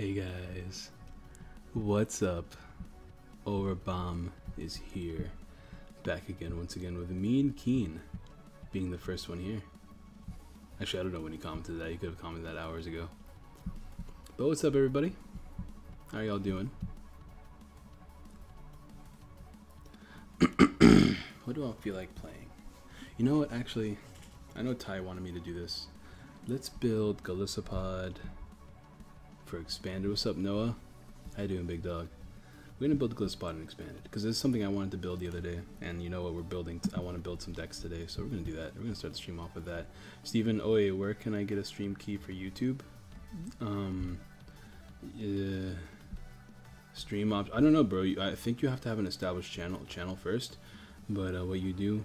Hey guys, what's up? Orobom is here, back again once again with me and Keen, being the first one here. Actually, I don't know when you commented that. You could have commented that hours ago. But what's up, everybody? How are y'all doing? What do I feel like playing? You know what? Actually, I know Ty wanted me to do this. Let's build Gallicipod for Expanded. What's up, Noah? How you doing, big dog? We're gonna build Gallicipod and Expanded because this is something I wanted to build the other day, and you know what, we're building. I want to build some decks today, so we're gonna do that. We're gonna start the stream off with that. Stephen Oye, where can I get a stream key for YouTube? Stream op. I don't know, bro. I think you have to have an established channel first. But what you do,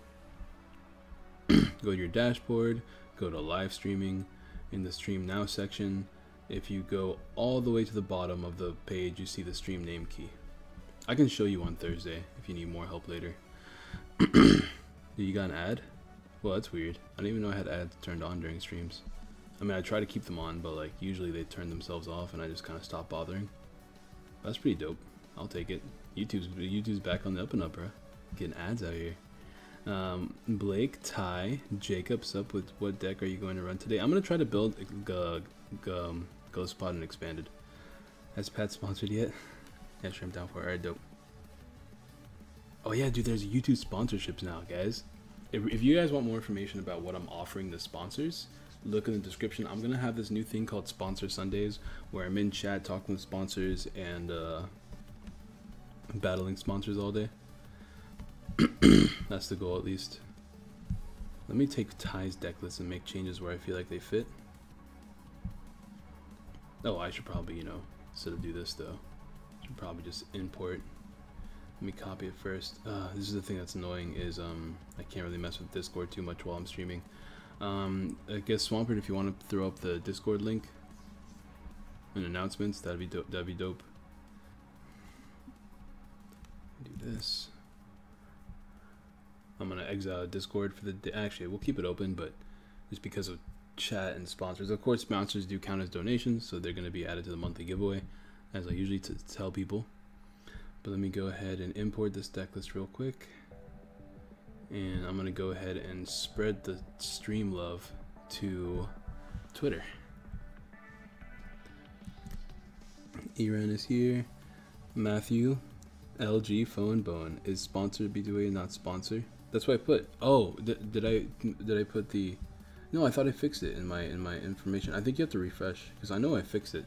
go to your dashboard, go to live streaming, in the stream now section. If you go all the way to the bottom of the page, you see the stream name key. I can show you on Thursday if you need more help later. You got an ad? Well, that's weird. I didn't even know I had ads turned on during streams. I mean, I try to keep them on, but like usually they turn themselves off and I just kind of stop bothering. That's pretty dope. I'll take it. YouTube's back on the up and up, bro. Getting ads out here. Blake, Ty, Jacob's up with what deck are you going to run today? I'm going to try to build Gallicipod and Expanded. Has Pat sponsored yet? Yeah, sure, I'm down for it. Alright, dope. Oh yeah, dude, there's YouTube sponsorships now, guys. If you guys want more information about what I'm offering the sponsors, look in the description. I'm going to have this new thing called Sponsor Sundays where I'm in chat talking with sponsors and battling sponsors all day. That's the goal, at least. Let me take Ty's deck list and make changes where I feel like they fit. Oh, I should probably, you know, instead of do this though, I should probably just import. Let me copy it first. This is the thing that's annoying is I can't really mess with Discord too much while I'm streaming. I guess Swampert, if you want to throw up the Discord link and announcements, that'd be dope. That'd be dope. Do this. I'm gonna exile Discord for the day. Actually, we'll keep it open, but just because of chat and sponsors. Of course, sponsors do count as donations, so they're gonna be added to the monthly giveaway, as I usually tell people. But let me go ahead and import this deck list real quick, and I'm gonna go ahead and spread the stream love to Twitter. Iran is here. Matthew, LG Phone Bone is sponsored. B2A not sponsor. That's what I put. Oh, did I put the? No, I thought I fixed it in my information. I think you have to refresh because I know I fixed it.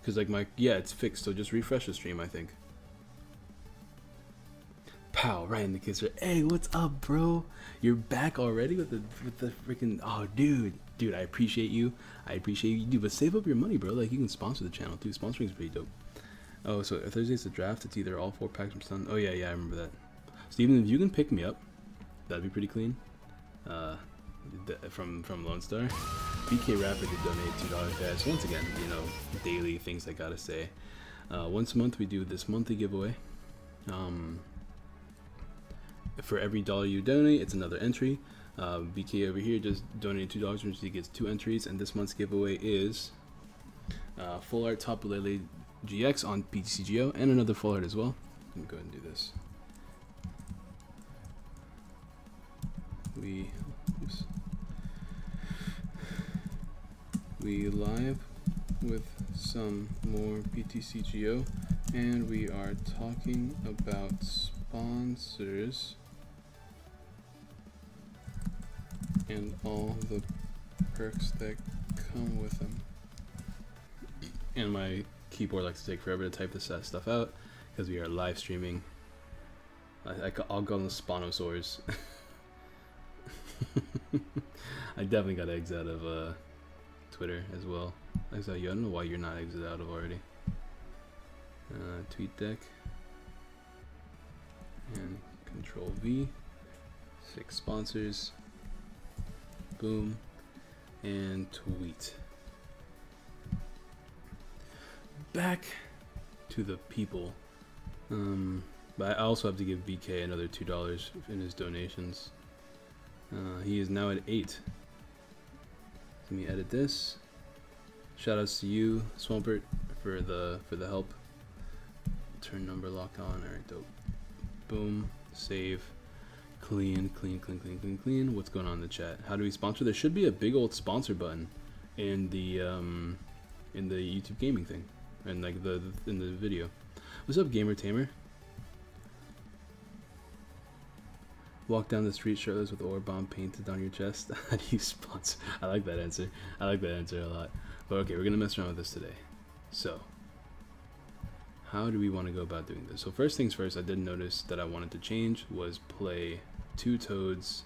Because like yeah, it's fixed. So just refresh the stream, I think. Pow! Right in the kisser. Hey, what's up, bro? You're back already with the freaking. Oh, dude, I appreciate you. I appreciate you, dude. But save up your money, bro. Like you can sponsor the channel too. Sponsoring is pretty dope. Oh, so Thursday's the draft. It's either all 4 packs from Sun. Oh yeah, I remember that. Steven, if you can pick me up, that'd be pretty clean. From Lone Star. BK Rapper did donate $2, guys. Once again, you know, daily things I gotta say. Once a month we do this monthly giveaway. For every dollar you donate, it's another entry. BK over here just donated $2, which he gets 2 entries. And this month's giveaway is Full Art Top Lele GX on PTCGO and another Full Art as well. Let me go ahead and do this. We live with some more PTCGO and we are talking about sponsors and all the perks that come with them. And my keyboard likes to take forever to type this stuff out because we are live streaming. I'll go on the Spawnosaurs. I definitely got eggs out of Twitter as well. Exile you. I don't know why you're not exited out of already. Tweet deck and Control V. 6 sponsors. Boom and tweet. Back to the people. But I also have to give BK another $2 in his donations. He is now at 8. Let me edit this. Shoutouts to you, Swampert, for the help. Turn number lock on. All right, dope. Boom. Save. Clean, clean, clean, clean, clean, clean. What's going on in the chat? How do we sponsor? There should be a big old sponsor button in the YouTube gaming thing, and like the in the video. What's up, Gamer Tamer? Walk down the street shirtless with ore bomb painted on your chest. How do you sponsor? I like that answer. I like that answer a lot. But okay, we're gonna mess around with this today. So, how do we want to go about doing this? So first things first, I did notice that I wanted to change was play 2 Toads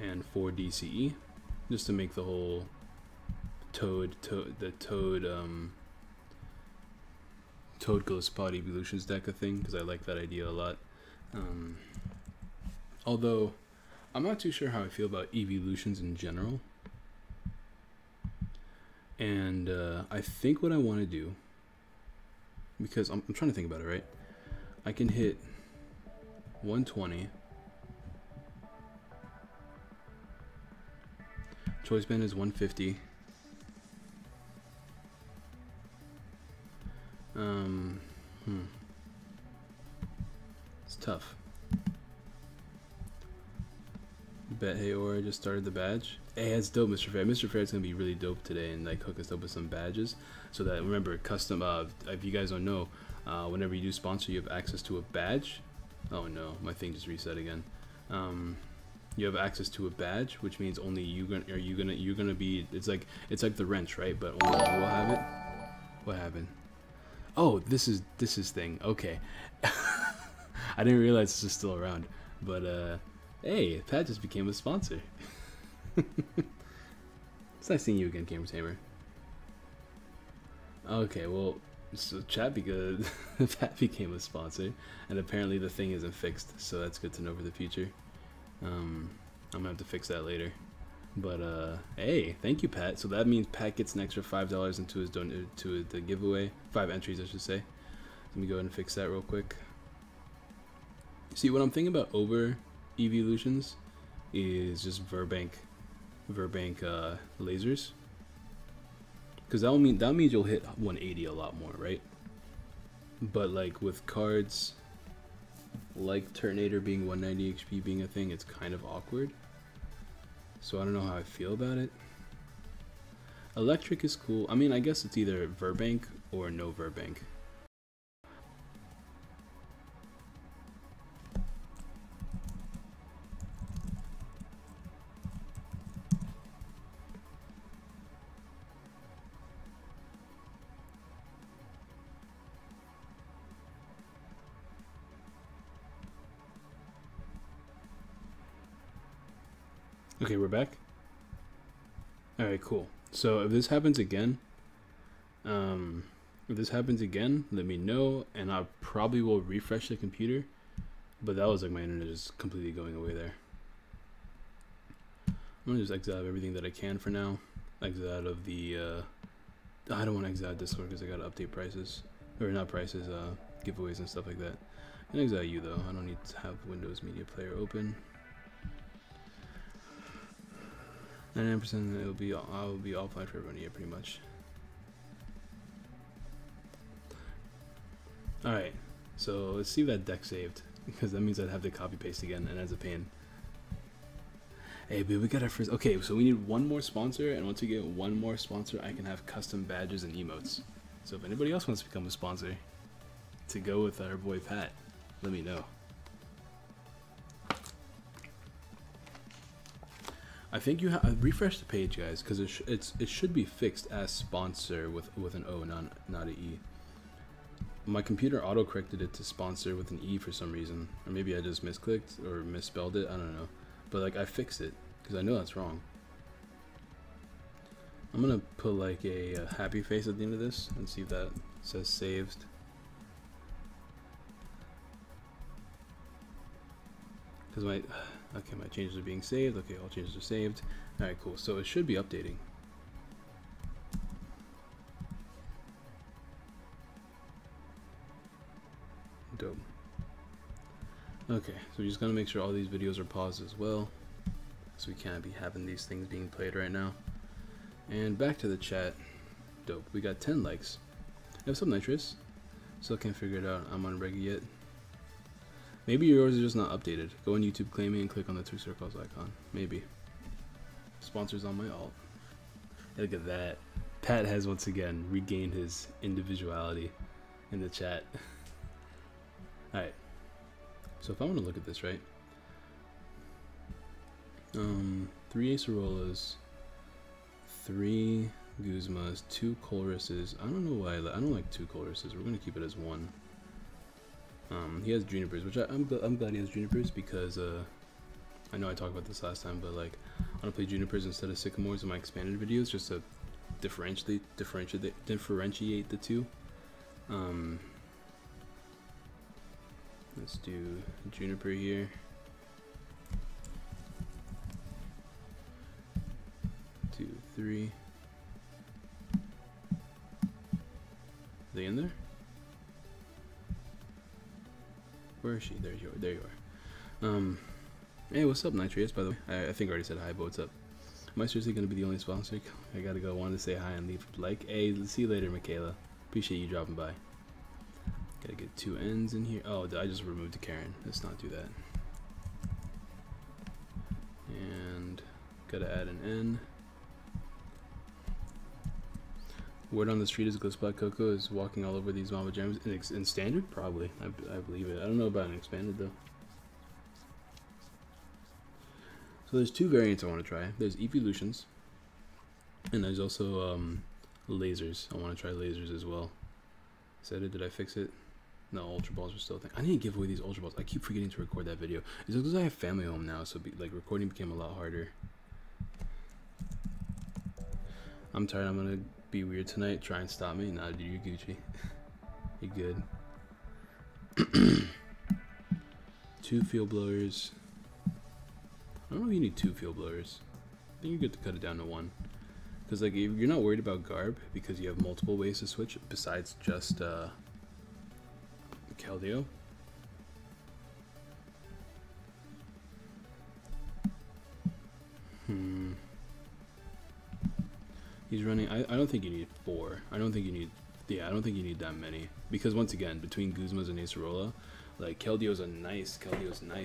and 4 DCE, just to make the whole Toad Ghostpod Evolutions deck a thing, because I like that idea a lot. Although, I'm not too sure how I feel about evolutions in general. And I think what I want to do, because I'm trying to think about it, right? I can hit 120. Choice band is 150. It's tough. Bet Hey Aura just started the badge. Hey, that's dope, Mr. Fair. Mr. Fair's gonna be really dope today and like hook us up with some badges. So that, remember, custom. If you guys don't know, whenever you do sponsor, you have access to a badge. Oh no, my thing just reset again. You have access to a badge, which means only you're gonna be. It's like the wrench, right? But only you will have it. What happened? Oh, this is thing. Okay, I didn't realize this was still around, but hey, Pat just became a sponsor. It's nice seeing you again, Gamer Tamer. Okay, well, so chat, because Pat became a sponsor, and apparently the thing isn't fixed, so that's good to know for the future. I'm gonna have to fix that later. But hey, thank you, Pat. So that means Pat gets an extra $5 into his the giveaway. 5 entries, I should say. Let me go ahead and fix that real quick. See, what I'm thinking about over evolutions is just Verbank lasers, because that means you'll hit 180 a lot more, right? But like with cards like Turtonator being 190 HP being a thing, it's kind of awkward. So I don't know how I feel about it. Electric is cool. I mean, I guess it's either Verbank or no Verbank. Okay, we're back. All right, cool. So if this happens again, let me know, and I probably will refresh the computer. But that was like my internet just completely going away there. I'm gonna just exit out of everything that I can for now. Exit out of the. I don't want to exit out Discord because I gotta update prices, or not prices, giveaways and stuff like that. I'm gonna exit out you though. I don't need to have Windows Media Player open. 99% I will be offline for everyone here pretty much. Alright, so let's see if that deck saved, because that means I'd have to copy paste again, and that's a pain. Hey, but we got our first. Okay, so we need one more sponsor, and once we get one more sponsor, I can have custom badges and emotes. So if anybody else wants to become a sponsor to go with our boy Pat, let me know. I think you have refresh the page, guys, because it should be fixed as sponsor with an O, not an E. My computer auto corrected it to sponsor with an E for some reason, or maybe I just misclicked or misspelled it. I don't know, but like I fixed it because I know that's wrong. I'm gonna put like a happy face at the end of this and see if that says saved. Because my. Okay, my changes are being saved. Okay, all changes are saved. All right, cool. So it should be updating. Dope. Okay, so we just gotta make sure all these videos are paused as well, so we can't be having these things being played right now. And back to the chat. Dope. We got 10 likes. have some nitrous. Still can't figure it out. I'm on reg yet. Maybe yours is just not updated. Go on YouTube claiming and click on the two circles icon. Maybe. Sponsors on my alt. Look at that. Pat has once again regained his individuality in the chat. Alright. So if I want to look at this, right? 3 Acerolas, 3 Guzmas, 2 Colruses. I don't know why I don't like 2 Colruses. We're gonna keep it as 1. He has Junipers, which I'm glad he has Junipers because I know I talked about this last time, but like I'm gonna play Junipers instead of Sycamores in my expanded videos just to differentiate the two. Let's do Juniper here. Two, three. Are they in there? Where is she? There you are. Hey, what's up, Nitrius, by the way? I think I already said hi, but what's up? Am I seriously going to be the only sponsor? I gotta go. I wanted to say hi and leave a like. Hey, see you later, Michaela. Appreciate you dropping by. Gotta get 2 ends in here. Oh, I just removed the Karen. Let's not do that. And gotta add an N. Word on the street is Glitspot Coco is walking all over these Mamba Jams. In standard? Probably. I believe it. I don't know about an expanded, though. So there's 2 variants I want to try. There's Evolutions. And there's also lasers. I want to try lasers as well. Said it. Did I fix it? No, Ultra Balls are still a thing. I need to give away these Ultra Balls. I keep forgetting to record that video. It's because I have family home now, so recording became a lot harder. I'm tired. I'm going to be weird tonight. Try and stop me. Nah, dude, you're Gucci. You're good. 2 Field Blowers. I don't know if you need 2 Field Blowers. I think you're good to cut it down to 1. Because like if you're not worried about Garb because you have multiple ways to switch besides just Keldeo. He's running. I don't think you need 4. I don't think you need that many because once again between Guzmas and Acerola, like Keldeo's nice,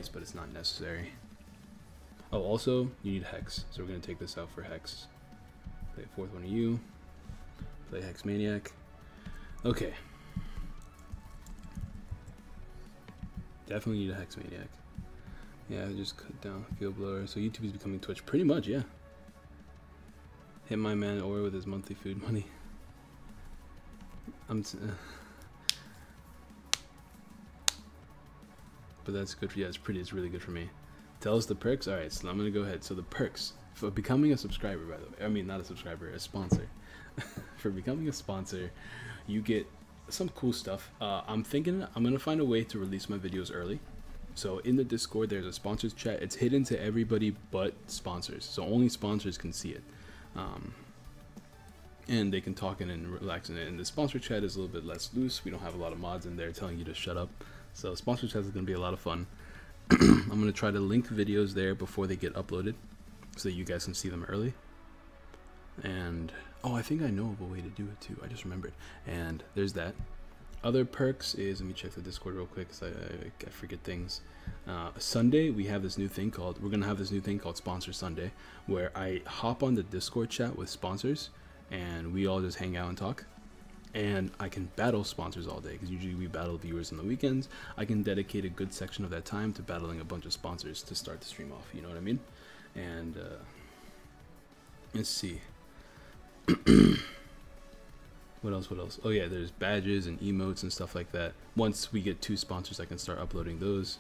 but it's not necessary. Oh, also you need Hex, so we're gonna take this out for Hex. Play a 4th one of you. Play Hex Maniac. Okay. Definitely need a Hex Maniac. Yeah, just cut down Field Blower. So YouTube is becoming Twitch. Pretty much, yeah. Hit my man Ori with his monthly food money. But that's good for you. Yeah, it's really good for me. Tell us the perks. Alright, so I'm gonna go ahead. So the perks. For becoming a subscriber, by the way, I mean not a subscriber, a sponsor. For becoming a sponsor, you get some cool stuff. I'm thinking I'm gonna find a way to release my videos early. So in the Discord, there's a sponsors chat. It's hidden to everybody but sponsors, so only sponsors can see it, and they can talk in and relax in it. And the sponsor chat is a little bit less loose. We don't have a lot of mods in there telling you to shut up. So sponsor chat is gonna be a lot of fun. I'm gonna try to link videos there before they get uploaded, so that you guys can see them early. And oh, I think I know of a way to do it too. I just remembered. And there's that. Other perks is, let me check the Discord real quick because I forget things. Sunday we have this new thing called, we're gonna have this new thing called Sponsor Sunday, where I hop on the Discord chat with sponsors and we all just hang out and talk. And I can battle sponsors all day because usually we battle viewers on the weekends. I can dedicate a good section of that time to battling a bunch of sponsors to start the stream off. You know what I mean? And let's see. What else? Oh yeah, there's badges and emotes and stuff like that. Once we get 2 sponsors, I can start uploading those.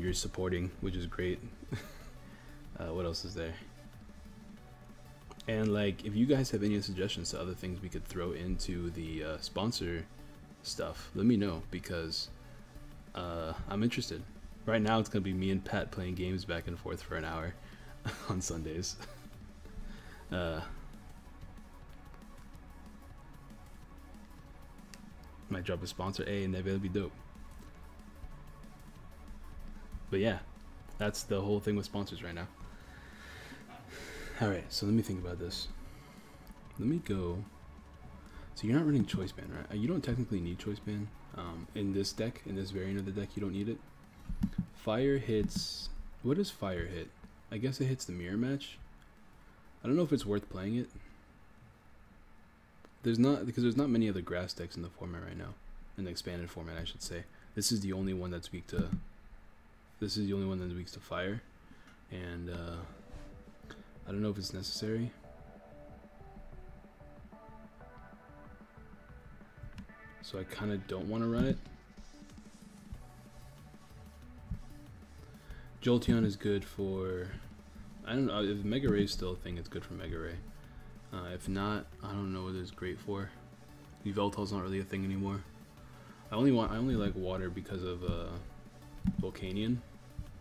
You're supporting, which is great. What else is there? And like, if you guys have any suggestions to other things we could throw into the sponsor stuff, let me know because I'm interested. Right now, it's going to be me and Pat playing games back and forth for an hour on Sundays. Might drop a sponsor A and that'll be dope. But yeah, that's the whole thing with sponsors right now. Alright, so let me think about this. Let me go. So you're not running choice ban, right? You don't technically need choice ban. In this deck, in this variant of the deck, you don't need it. Fire hits, what does fire hit? I guess it hits the mirror match. I don't know if it's worth playing it. There's not, because there's not many other grass decks in the format right now, in the expanded format, I should say. This is the only one that's weak to, this is the only one that's weak to fire, and I don't know if it's necessary. So I kind of don't want to run it. Jolteon is good for, I don't know, if Mega Ray is still a thing, it's good for Mega Ray. If not, I don't know what it's great for. Yveltal's not really a thing anymore. I only like water because of Volcanion.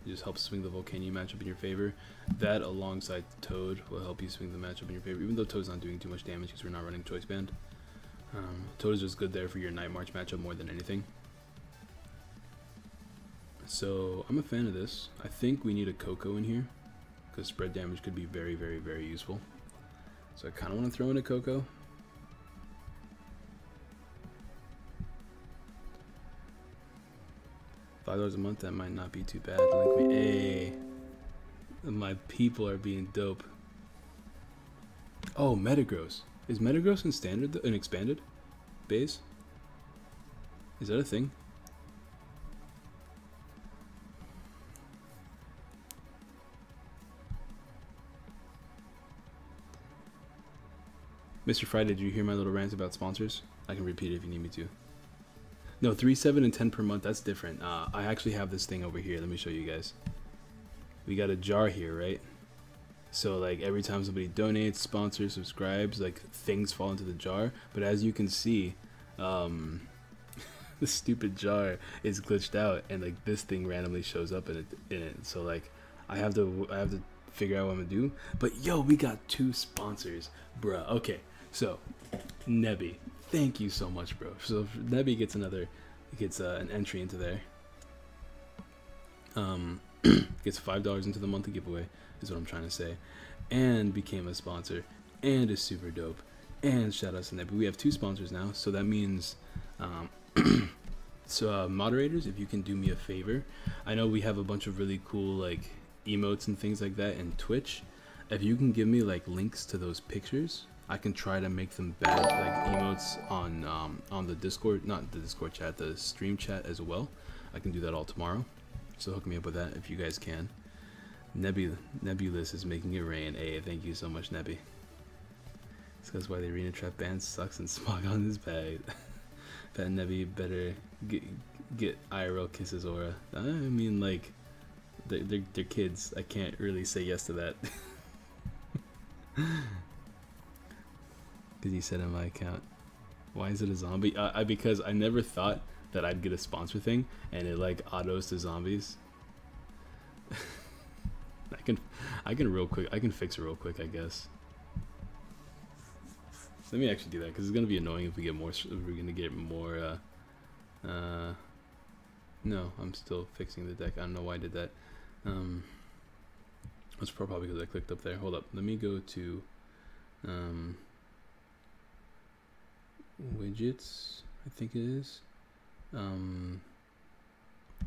It just helps swing the Volcanion matchup in your favor. That alongside Toad will help you swing the matchup in your favor, even though Toad's not doing too much damage because we're not running Choice Band. Toad is just good there for your Night March matchup more than anything. So I'm a fan of this. I think we need a Coco in here because spread damage could be very, very, very useful. So I kind of want to throw in a Coco. $5 a month, that might not be too bad. Link me. Hey, my people are being dope. Oh, Metagross. Is Metagross in standard and expanded base? Is that a thing? Mr. Friday, did you hear my little rant about sponsors? I can repeat it if you need me to. No, 3, 7, and 10 per month, that's different. I actually have this thing over here. Let me show you guys. We got a jar here, right? So like every time somebody donates, sponsors, subscribes, like things fall into the jar. But as you can see, the stupid jar is glitched out, and like this thing randomly shows up in it. So like I have to figure out what I'm gonna do. But yo, we got 2 sponsors, bruh. Okay, so Nebby, thank you so much, bro. So Nebby gets an entry into there. Gets $5 into the monthly giveaway, is what I'm trying to say, and became a sponsor, and is super dope, and shout outs to Nebby. We have 2 sponsors now, so that means, moderators, if you can do me a favor, I know we have a bunch of really cool, like, emotes and things like that in Twitch. If you can give me, like, links to those pictures, I can try to make them better, like, emotes on the Discord, not the Discord chat, the stream chat as well. I can do that all tomorrow. So hook me up with that if you guys can. Nebulous is making it rain. Hey, thank you so much, Nebby. That's why the arena trap band sucks and smog on his bag. Fat Nebby better get IRL kisses aura. I mean, like, they're kids. I can't really say yes to that. Because he said in my account, why is it a zombie? Because I never thought that I'd get a sponsor thing, and it like autos to zombies. I can fix it real quick, I guess. Let me actually do that, because it's gonna be annoying if we get more. No, I'm still fixing the deck. I don't know why I did that. That's probably because I clicked up there. Hold up, let me go to widgets, I think it is.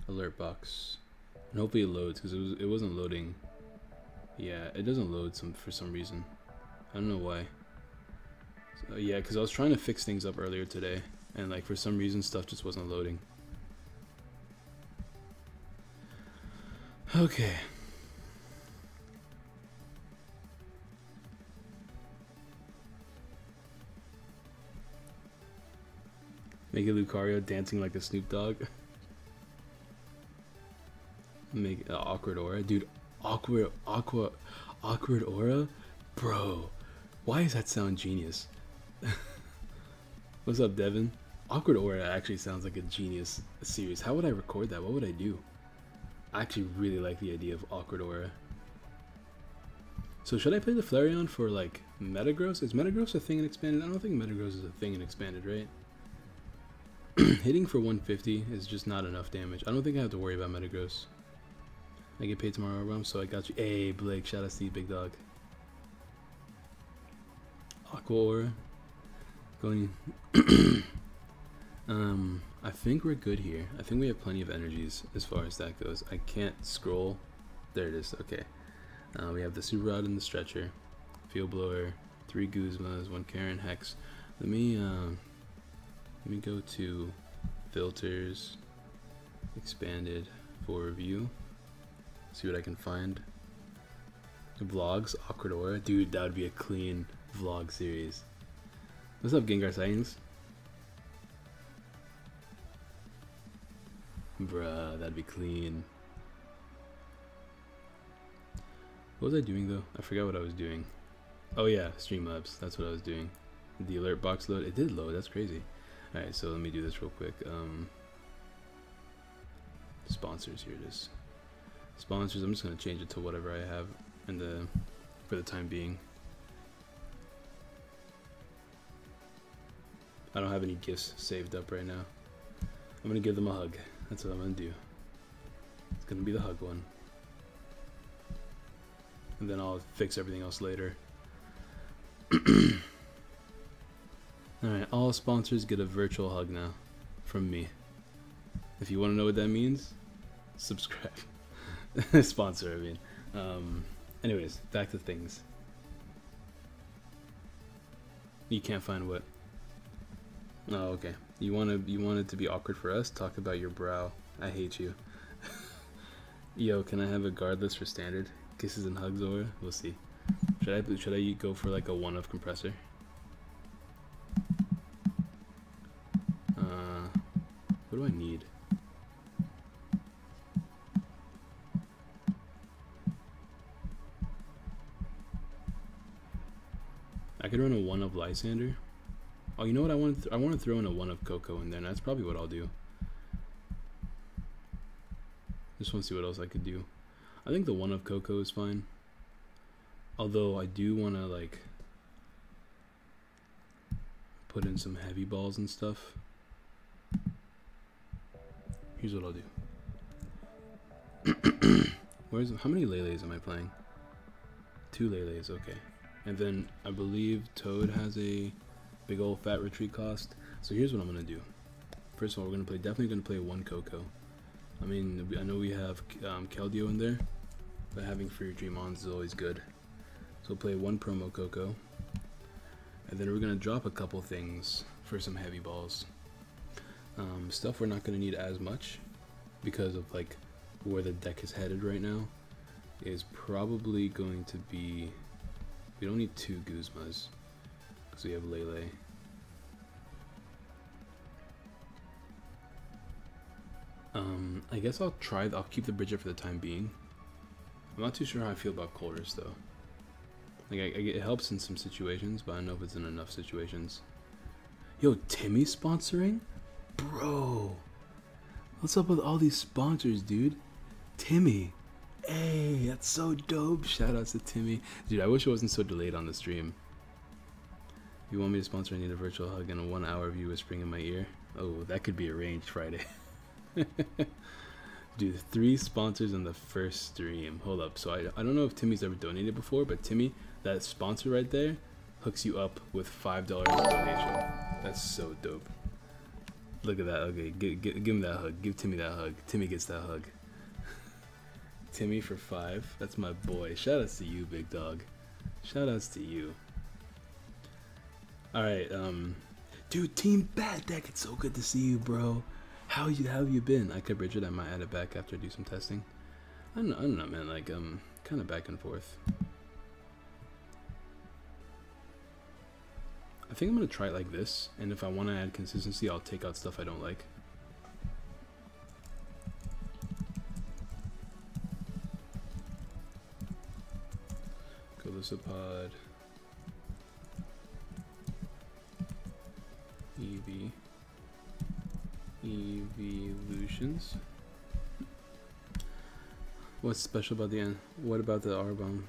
Alert box, and hopefully it loads, because it wasn't loading. Yeah, it doesn't load for some reason. I don't know why. So, yeah, because I was trying to fix things up earlier today, and like for some reason stuff just wasn't loading. Okay. Make it Lucario dancing like a Snoop Dogg. Make awkward aura, dude. Awkward aura, bro. Why does that sound genius? What's up, Devin? Awkward aura actually sounds like a genius series. How would I record that? What would I do? I actually really like the idea of awkward aura. So should I play the Flareon for like Metagross? Is Metagross a thing in expanded? I don't think Metagross is a thing in expanded, right? Hitting for 150 is just not enough damage. I don't think I have to worry about Metagross. I get paid tomorrow, Rum, so I got you. Hey, Blake, shout out to you, big dog. Aqua Aura. Going. I think we're good here. I think we have plenty of energies as far as that goes. I can't scroll. There it is. Okay. We have the super rod and the stretcher, field blower, 3 Guzmas, 1 Karen Hex. Let me go to filters, expanded for review. See what I can find. Vlogs, awkward aura, dude. That would be a clean vlog series. What's up, Gengar Sightings? Bruh, that'd be clean. What was I doing though? I forgot what I was doing. Oh yeah, Streamlabs. That's what I was doing. The alert box load. It did load. That's crazy. All right, so let me do this real quick. Sponsors. Here it is. Sponsors. I'm just gonna change it to whatever I have in the for the time being. I don't have any gifts saved up right now. I'm gonna give them a hug. That's what I'm gonna do. It's gonna be the hug one. And then I'll fix everything else later. Alright, all sponsors get a virtual hug now from me. If you want to know what that means, subscribe. Sponsor, I mean. Anyways, back to things. You can't find what? Oh, okay. You want it to be awkward for us? Talk about your brow. I hate you. Yo, can I have a guardless for standard? Kisses and hugs over? We'll see. Should I go for like a 1-of compressor? What do I need? I could run a 1-of Lysander. Oh, you know what? I want to throw in a 1-of Coco in there. And that's probably what I'll do. Just want to see what else I could do. I think the 1-of Coco is fine. Although I do want to like put in some heavy balls and stuff. Here's what I'll do. How many Lele's am I playing? 2 Lele's, okay. And then I believe Toad has a big old fat retreat cost. So here's what I'm gonna do. First of all, we're gonna play. Definitely gonna play 1 Coco. I mean, I know we have Keldeo in there, but having free Dreamons is always good. So play 1 promo Coco, and then we're gonna drop a couple things for some heavy balls. Stuff we're not gonna need as much because of like where the deck is headed right now is probably going to be. We don't need 2 Guzmas because we have Lele. I guess I'll try. I'll keep the Bridget for the time being. I'm not too sure how I feel about Colress though. Like it helps in some situations, but I don't know if it's in enough situations. Yo, Timmy sponsoring, bro. What's up with all these sponsors, dude? Timmy, hey, that's so dope. Shout outs to Timmy, dude. I wish it wasn't so delayed on the stream. If you want me to sponsor? I need a virtual hug and a 1-hour view whispering in my ear. Oh, that could be arranged Friday. Dude, 3 sponsors in the first stream. Hold up. So I don't know if Timmy's ever donated before, but Timmy, that sponsor right there, hooks you up with $5 donation. That's so dope. Look at that. Okay, give him that hug. Give Timmy that hug. Timmy gets that hug. Timmy for 5. That's my boy. Shoutouts to you, big dog. Shoutouts to you. All right. Dude, Team Bad Deck. It's so good to see you, bro. How have you been? I could bridge it. I might add it back after I do some testing. I don't know, man. Like kind of back and forth. I think I'm gonna try it like this, and if I want to add consistency, I'll take out stuff I don't like. Golisopod, Eevee. Evolutions. What's special about the end? What about the R-bomb?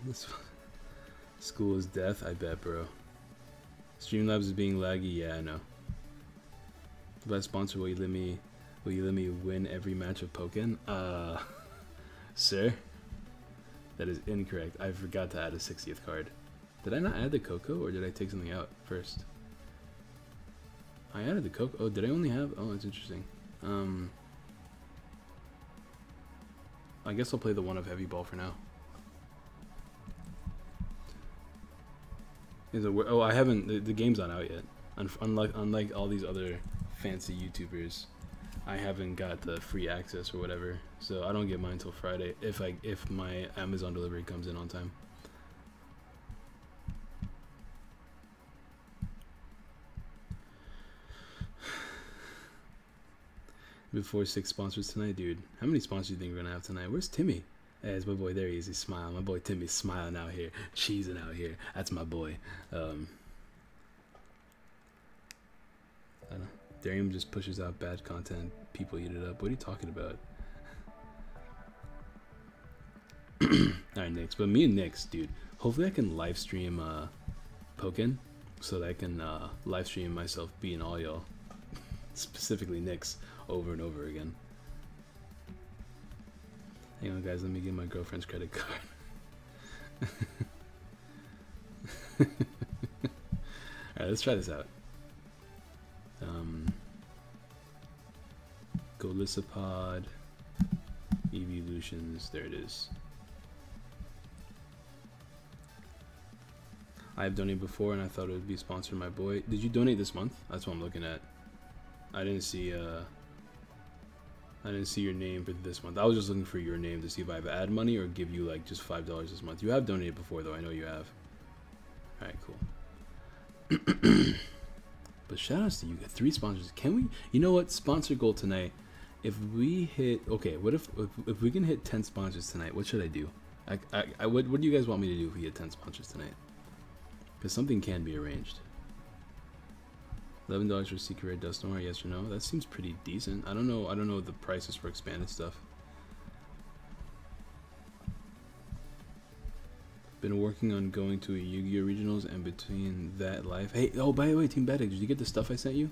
School is death? I bet, bro. Streamlabs is being laggy? Yeah, I know. If I sponsor, will you let me win every match of Pokken? Sir? That is incorrect. I forgot to add a 60th card. Did I not add the Coco, or did I take something out first? I added the cocoa. Oh, did I only have? Oh, that's interesting. I guess I'll play the one of heavy ball for now. Is it? Oh, I haven't. The game's not out yet. Unlike all these other fancy YouTubers, I haven't got the free access or whatever, so I don't get mine until Friday if my Amazon delivery comes in on time. Before 6 sponsors tonight, dude. How many sponsors do you think we're gonna have tonight? Where's Timmy? Hey, it's my boy. There he is. He's smiling. My boy Timmy's smiling out here, cheesing out here. That's my boy. I don't know. Darium just pushes out bad content. People eat it up. What are you talking about? All right, Nyx. But me and Nyx, dude. Hopefully, I can live stream Pokken, so that I can live stream myself beating all y'all, specifically Nyx, over and over again. Hang on, guys. Let me get my girlfriend's credit card. All right, let's try this out. Golisopod, Evolutions, there it is. I have donated before and I thought it would be sponsored by my boy. Did you donate this month? That's what I'm looking at. I didn't see your name for this month. I was just looking for your name to see if I have ad money or give you like just $5 this month. You have donated before though, I know you have. Alright, cool. But shoutouts to you. Got 3 sponsors. Can we? You know what? Sponsor goal tonight. If we hit, okay. What if we can hit 10 sponsors tonight? What should I do? What do you guys want me to do if we hit 10 sponsors tonight? Because something can be arranged. $11 for Secret Rare Dust Stormer. Yes or no? That seems pretty decent. I don't know the prices for expanded stuff. Been working on going to a Yu-Gi-Oh! Regionals and between that life. Hey, oh, by the way, Team Baddick, did you get the stuff I sent you?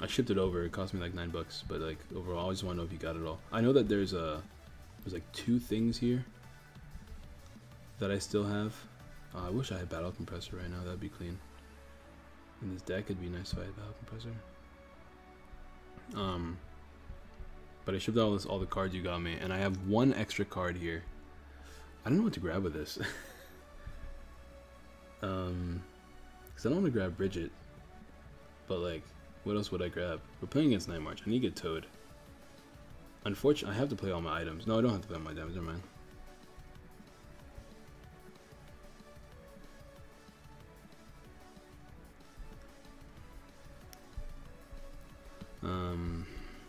I shipped it over. It cost me like $9, but like overall, I just want to know if you got it all. I know that there's like 2 things here that I still have. I wish I had Battle Compressor right now. That'd be clean. And this deck, it'd be nice if I had Battle Compressor. But I shipped out all the cards you got me, and I have 1 extra card here. I don't know what to grab with this. Because I don't want to grab Bridget. But, like, what else would I grab? We're playing against Night March. I need to get Toad. Unfortunately, I have to play all my items. No, I don't have to play all my damage. Never mind.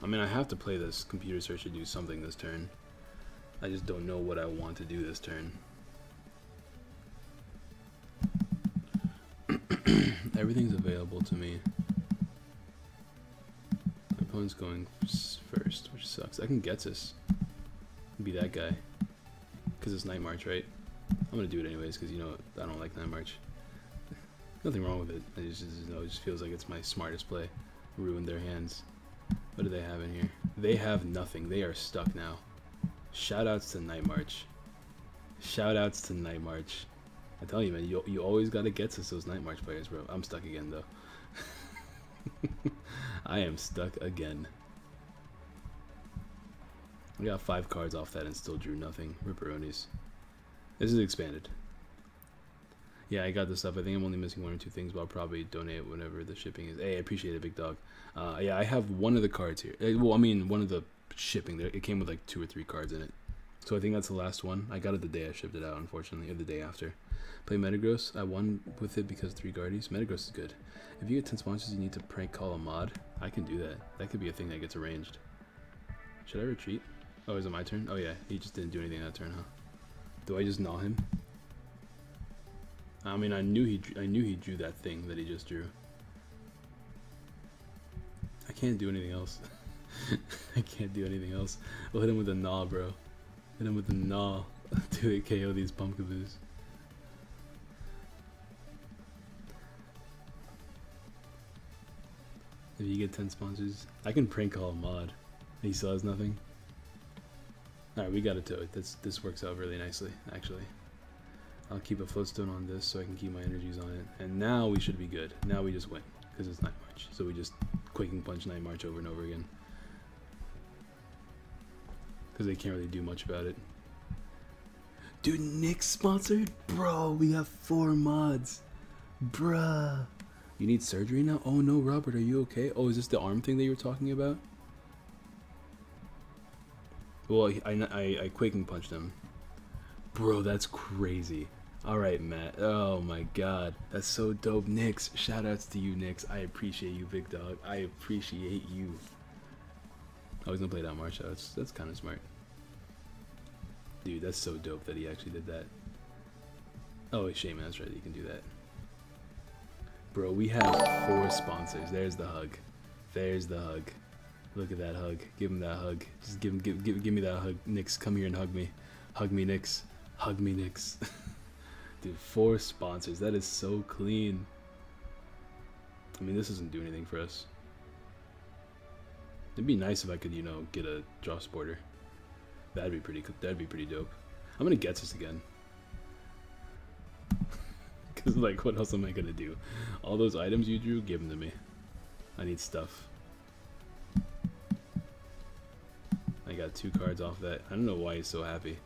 I mean, I have to play this computer search to do something this turn. I just don't know what I want to do this turn. Everything's available to me. My opponent's going first, which sucks. I can get this. Be that guy. Because it's Night March, right? I'm going to do it anyways, because you know I don't like Night March. Nothing wrong with it. It just feels like it's my smartest play. Ruined their hands. What do they have in here? They have nothing. They are stuck now. Shoutouts to Night March. Shoutouts to Night March. I tell you, man, you always gotta get to those Night March players, bro. I'm stuck again, though. I am stuck again. We got 5 cards off that and still drew nothing. Ripperonis. This is expanded. Yeah, I got this stuff. I think I'm only missing 1 or 2 things, but I'll probably donate whenever the shipping is. Hey, I appreciate it, big dog. Yeah, I have 1 of the cards here. Well, I mean, 1 of the shipping. It came with like 2 or 3 cards in it, so I think that's the last one. I got it the day I shipped it out, unfortunately, or the day after. Play Metagross. I won with it because 3 Guardies. Metagross is good. If you get 10 sponsors, you need to prank call a mod. I can do that. That could be a thing that gets arranged. Should I retreat? Oh, is it my turn? Oh yeah, he just didn't do anything that turn, huh? Do I just gnaw him? I mean, I knew he drew that thing that he just drew. I can't do anything else. I can't do anything else. We'll hit him with a gnaw, bro. Hit him with a gnaw. Do they KO these Pumpkaboos? If you get 10 sponsors, I can prank call a mod. He still has nothing. Alright, we got a Toad. This works out really nicely, actually. I'll keep a Floatstone on this so I can keep my energies on it. And now we should be good. Now we just win. because it's Night March. So we just Quaking Punch Night March over and over again, because they can't really do much about it. Dude, Nick's sponsored? Bro, we have 4 mods. Bruh. You need surgery now? Oh no, Robert, are you okay? Oh, is this the arm thing that you were talking about? Well, I Quaking Punched him. Bro, that's crazy. Alright, Matt. Oh my god. That's so dope. Nix, shoutouts to you, Nix. I appreciate you, big dog. I appreciate you. I was gonna play that March. That's kind of smart. Dude, that's so dope that he actually did that. Oh, Shaman, that's right, you can do that. Bro, we have 4 sponsors. There's the hug. There's the hug. Look at that hug. Give him that hug. Just give me that hug. Nix, come here and hug me. Hug me, Nix. Hug me, Nix. Dude, 4 sponsors. That is so clean. I mean, this doesn't do anything for us. It'd be nice if I could, you know, get a draw supporter. That'd be pretty dope. I'm gonna get this again. Cause like, what else am I gonna do? All those items you drew, give them to me. I need stuff. I got 2 cards off that. I don't know why he's so happy.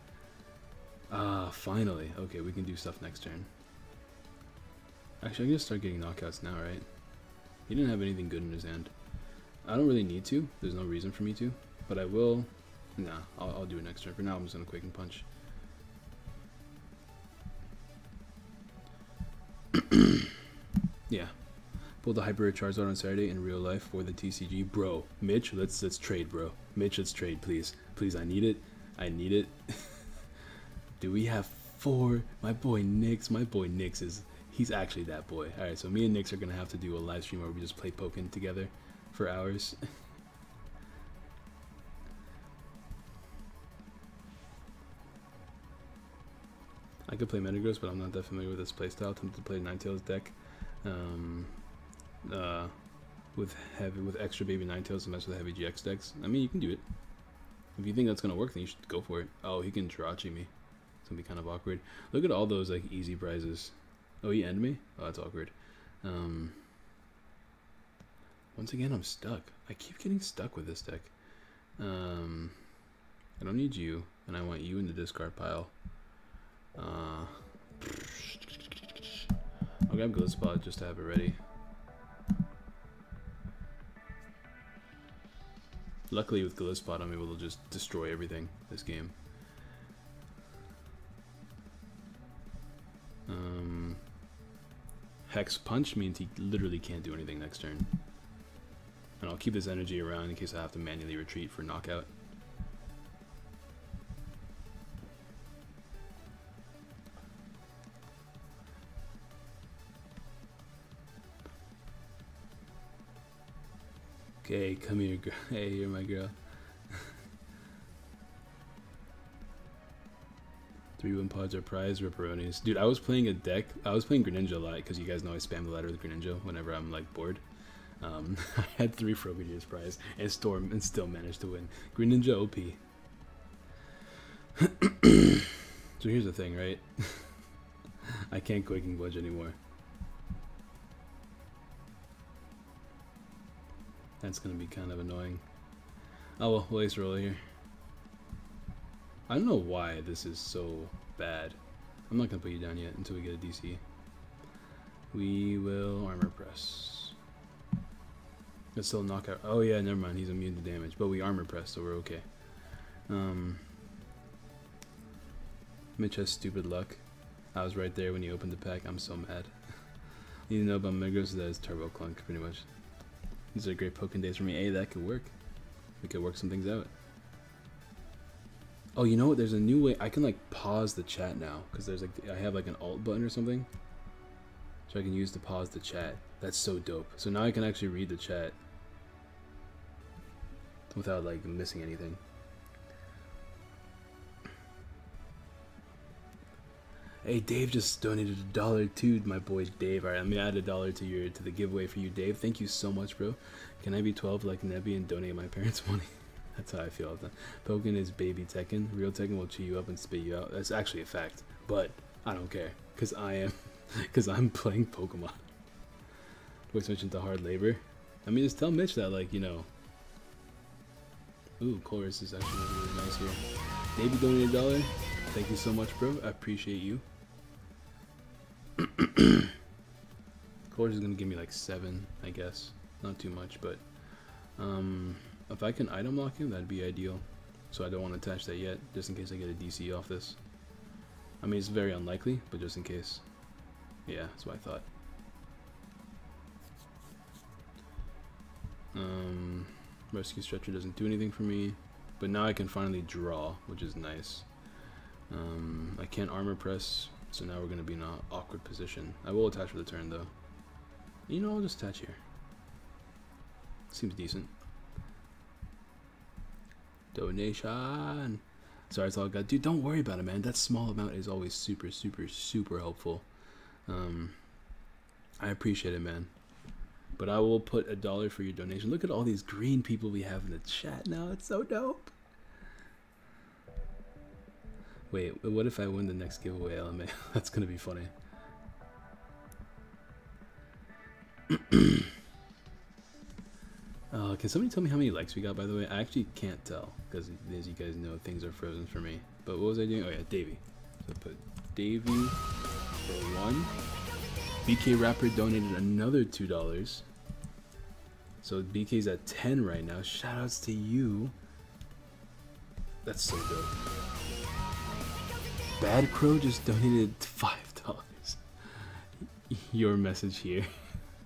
Ah, finally. Okay, we can do stuff next turn. Actually, I can just start getting knockouts now, right? He didn't have anything good in his hand. I don't really need to. There's no reason for me to. But I will. Nah, I'll do it next turn. For now, I'm just gonna Quaking Punch. Yeah. Pull the Hyper Rare Charizard on Saturday in real life for the TCG. Bro, Mitch, let's trade, bro. Mitch, let's trade, please. Please, I need it. I need it. Do we have 4? My boy Nix. My boy Nix is... He's actually that boy. Alright, so me and Nix are gonna have to do a live stream where we just play Pokken together for hours. I could play Metagross, but I'm not that familiar with this playstyle. Tempted to play Ninetales deck with extra baby Ninetales and mess with heavy GX decks. I mean, you can do it. If you think that's gonna work, then you should go for it. Oh, he can Jirachi me. It's gonna be kind of awkward. Look at all those like easy prizes. Oh, he end me? Oh, that's awkward. Once again, I'm stuck. I keep getting stuck with this deck. I don't need you, and I want you in the discard pile. I'll grab Gliscor just to have it ready. Luckily with Gliscor I'm able to just destroy everything this game. Hex Punch means he literally can't do anything next turn. And I'll keep this energy around in case I have to manually retreat for knockout. Okay, come here, girl. Hey, you're my girl. 3-1 pods are prize ripperonis. Dude, I was playing a deck. I was playing Greninja a lot because you guys know I spam the ladder with Greninja whenever I'm like bored. I had 3 Frogadiers prize and Storm and still managed to win. Greninja OP. So here's the thing, right? I can't Quaking Punch anymore. That's gonna be kind of annoying. Oh well, we'll ace roll here. I don't know why this is so bad. I'm not gonna put you down yet until we get a DC. We will armor press. It's still knockout. Oh yeah, never mind. He's immune to damage, but we armor press, so we're okay. Mitch has stupid luck. I was right there when he opened the pack. I'm so mad. You know about Metagross, that is Turbo Clunk, pretty much. These are great Pokken days for me. Hey, that could work. We could work some things out. Oh, you know what? There's a new way. I can like pause the chat now because there's like I have like an alt button or something, so I can use to pause the chat. That's so dope. So now I can actually read the chat without like missing anything. Hey, Dave just donated $1 to my boy Dave. Alright, I'm gonna add $1 to your the giveaway for you, Dave. Thank you so much, bro. Can I be 12 like Nebby and donate my parents' money? That's how I feel all the time. Pokken is baby Tekken. Real Tekken will chew you up and spit you out. That's actually a fact, but I don't care because I'm playing Pokemon. quick switch into hard labor. I mean, just tell Mitch that, like, you know. Ooh, chorus is actually really nice here. David donated $1. Thank you so much, bro. I appreciate you. Chorus is gonna give me like 7, I guess. Not too much, but if I can item lock him, that'd be ideal. So I don't want to attach that yet, just in case I get a DC off this. I mean, it's very unlikely, but just in case. Yeah, that's what I thought. Rescue Stretcher doesn't do anything for me, but now I can finally draw, which is nice. I can't armor press, so now we're gonna be in an awkward position. I will attach for the turn though. You know, I'll just attach here. Seems decent. Donation. Sorry, it's all good. Dude, don't worry about it, man. That small amount is always super, super, super helpful. I appreciate it, man. But I will put $1 for your donation. Look at all these green people we have in the chat now. It's so dope. Wait, what if I win the next giveaway, LMA? That's going to be funny. Can somebody tell me how many likes we got, by the way? I actually can't tell, because as you guys know, things are frozen for me. But what was I doing? Oh yeah, Davey. So I put Davey for 1. BK Rapper donated another $2. So BK's at 10 right now. Shoutouts to you. That's so dope. Bad Crow just donated $5. Your message here.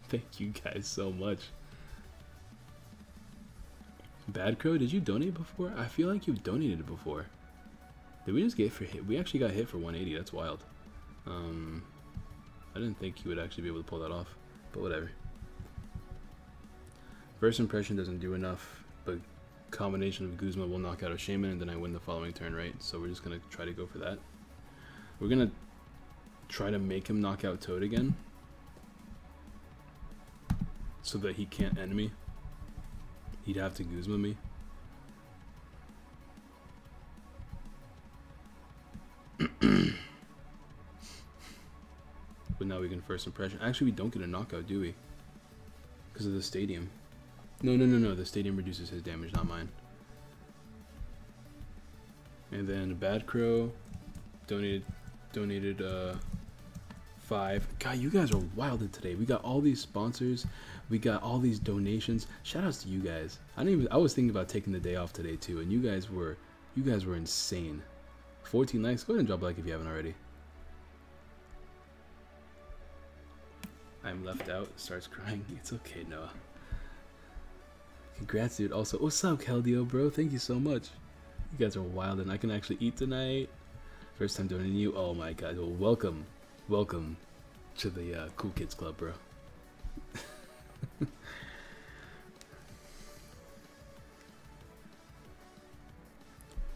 Thank you guys so much. Bad Crow, did you donate before? I feel like you've donated before. Did we just get for hit? We actually got hit for 180. That's wild. I didn't think you would actually be able to pull that off, but whatever. First impression doesn't do enough, but combination of Guzma will knock out a Shaman, and then I win the following turn, right? So we're just gonna try to go for that. We're gonna try to make him knock out Toad again, so that he can't end me. He'd have to Guzma me. But now we can first impression. Actually, we don't get a knockout, do we? Because of the stadium. No. The stadium reduces his damage, not mine. And then Bad Crow donated 5. God, you guys are wilded today. We got all these sponsors. We got all these donations. Shoutouts to you guys. I was thinking about taking the day off today too, and you guys were insane. 14 likes. Go ahead and drop a like if you haven't already. I'm left out, starts crying. It's okay, Noah. Congrats, dude. Also, what's up, Keldeo, bro? Thank you so much. You guys are wild, and I can actually eat tonight. First time donating you. Oh my god. Well, welcome. Welcome to the Cool Kids Club, bro.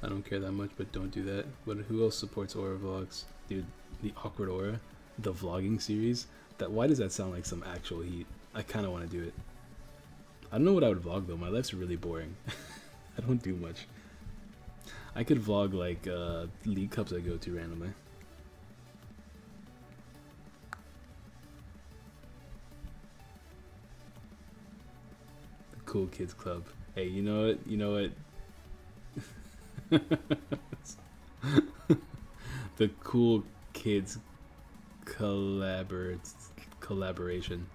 I don't care that much, but don't do that. But who else supports Aura Vlogs? Dude, the Awkward Aura, the vlogging series. Why does that sound like some actual heat? I kind of want to do it. I don't know what I would vlog though. My life's really boring. I don't do much. I could vlog like League Cups I go to randomly. The Cool Kids Club. Hey, you know what? You know what? The Cool Kids collaboration.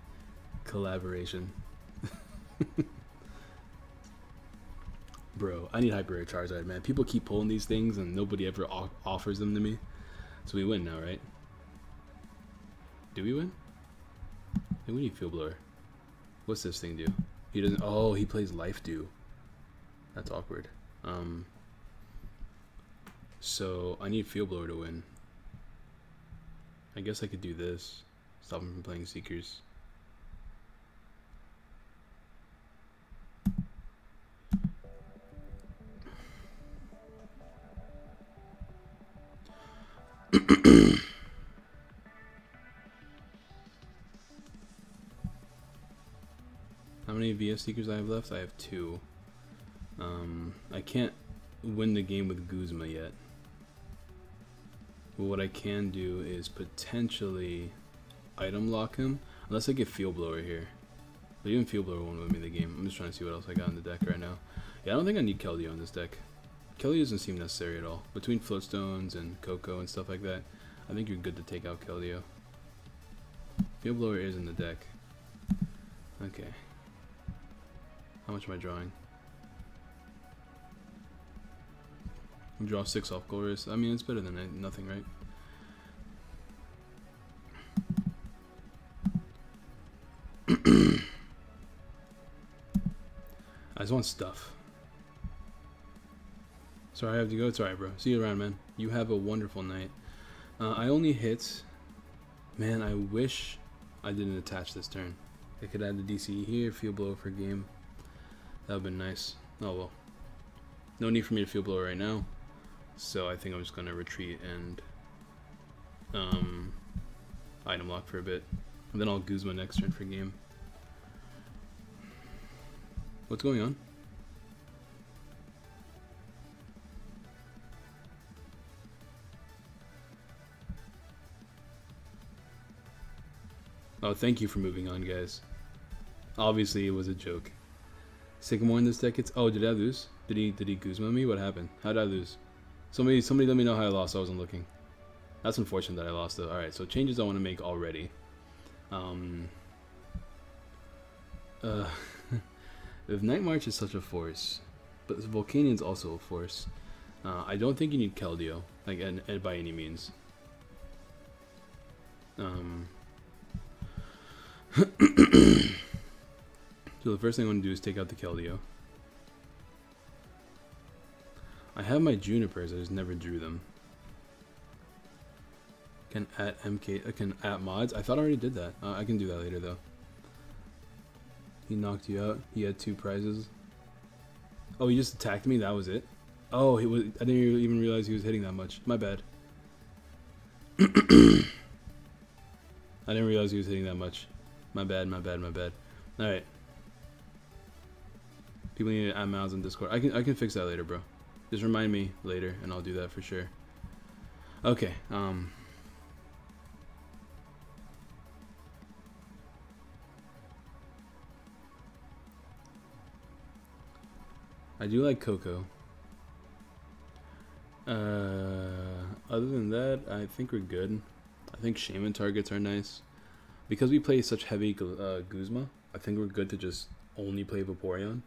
Bro, I need Hyper Rare Charizard, man. People keep pulling these things and nobody ever offers them to me. So we win now, right? Do we win? Hey, we need Fuel Blower. What's this thing do? He doesn't. Oh, he plays Life Dew. That's awkward. So I need Fuel Blower to win. I guess I could do this. Stop him from playing Seekers. How many VS Seekers I have left? I have 2. I can't win the game with Guzma yet. But what I can do is potentially item lock him, unless I get Fuel Blower here. But even Field Blower won't win me the game. I'm just trying to see what else I got in the deck right now. Yeah, I don't think I need Keldeo in this deck. Keldeo doesn't seem necessary at all. Between Floatstones and Coco and stuff like that, I think you're good to take out Keldeo. Field Blower is in the deck. Okay. How much am I drawing? We draw 6 off Golrus. I mean, it's better than nothing, right? I just want stuff. Sorry, I have to go. It's alright, bro. See you around, man. You have a wonderful night. I only hit... Man, I wish I didn't attach this turn. I could add the DCE here, Field Blow for game. That would have been nice. Oh, well. No need for me to Field Blow right now. So I think I'm just going to retreat and item lock for a bit. And then I'll Guzma next turn for game. What's going on? Oh, thank you for moving on, guys. Obviously, it was a joke. Sycamore in this deck, it's... Oh, did I lose? Did he Guzma me? What happened? How did I lose? Somebody let me know how I lost. I wasn't looking. That's unfortunate that I lost, though. Alright, so changes I want to make already. If Night March is such a force, but Volcanian's also a force, I don't think you need Keldeo, like, and by any means. So the first thing I want to do is take out the Keldeo. I have my Junipers, I just never drew them. Can at MK, can at mods? I thought I already did that. I can do that later though. He knocked you out. He had 2 prizes. Oh, he just attacked me. That was it. Oh, he was. I didn't even realize he was hitting that much. My bad. I didn't realize he was hitting that much. My bad. My bad. My bad. All right. People need to add mods on Discord. I can fix that later, bro. Just remind me later, and I'll do that for sure. Okay. I do like Coco. Other than that, I think we're good. I think Shaman targets are nice. Because we play such heavy Guzma, I think we're good to just only play Vaporeon.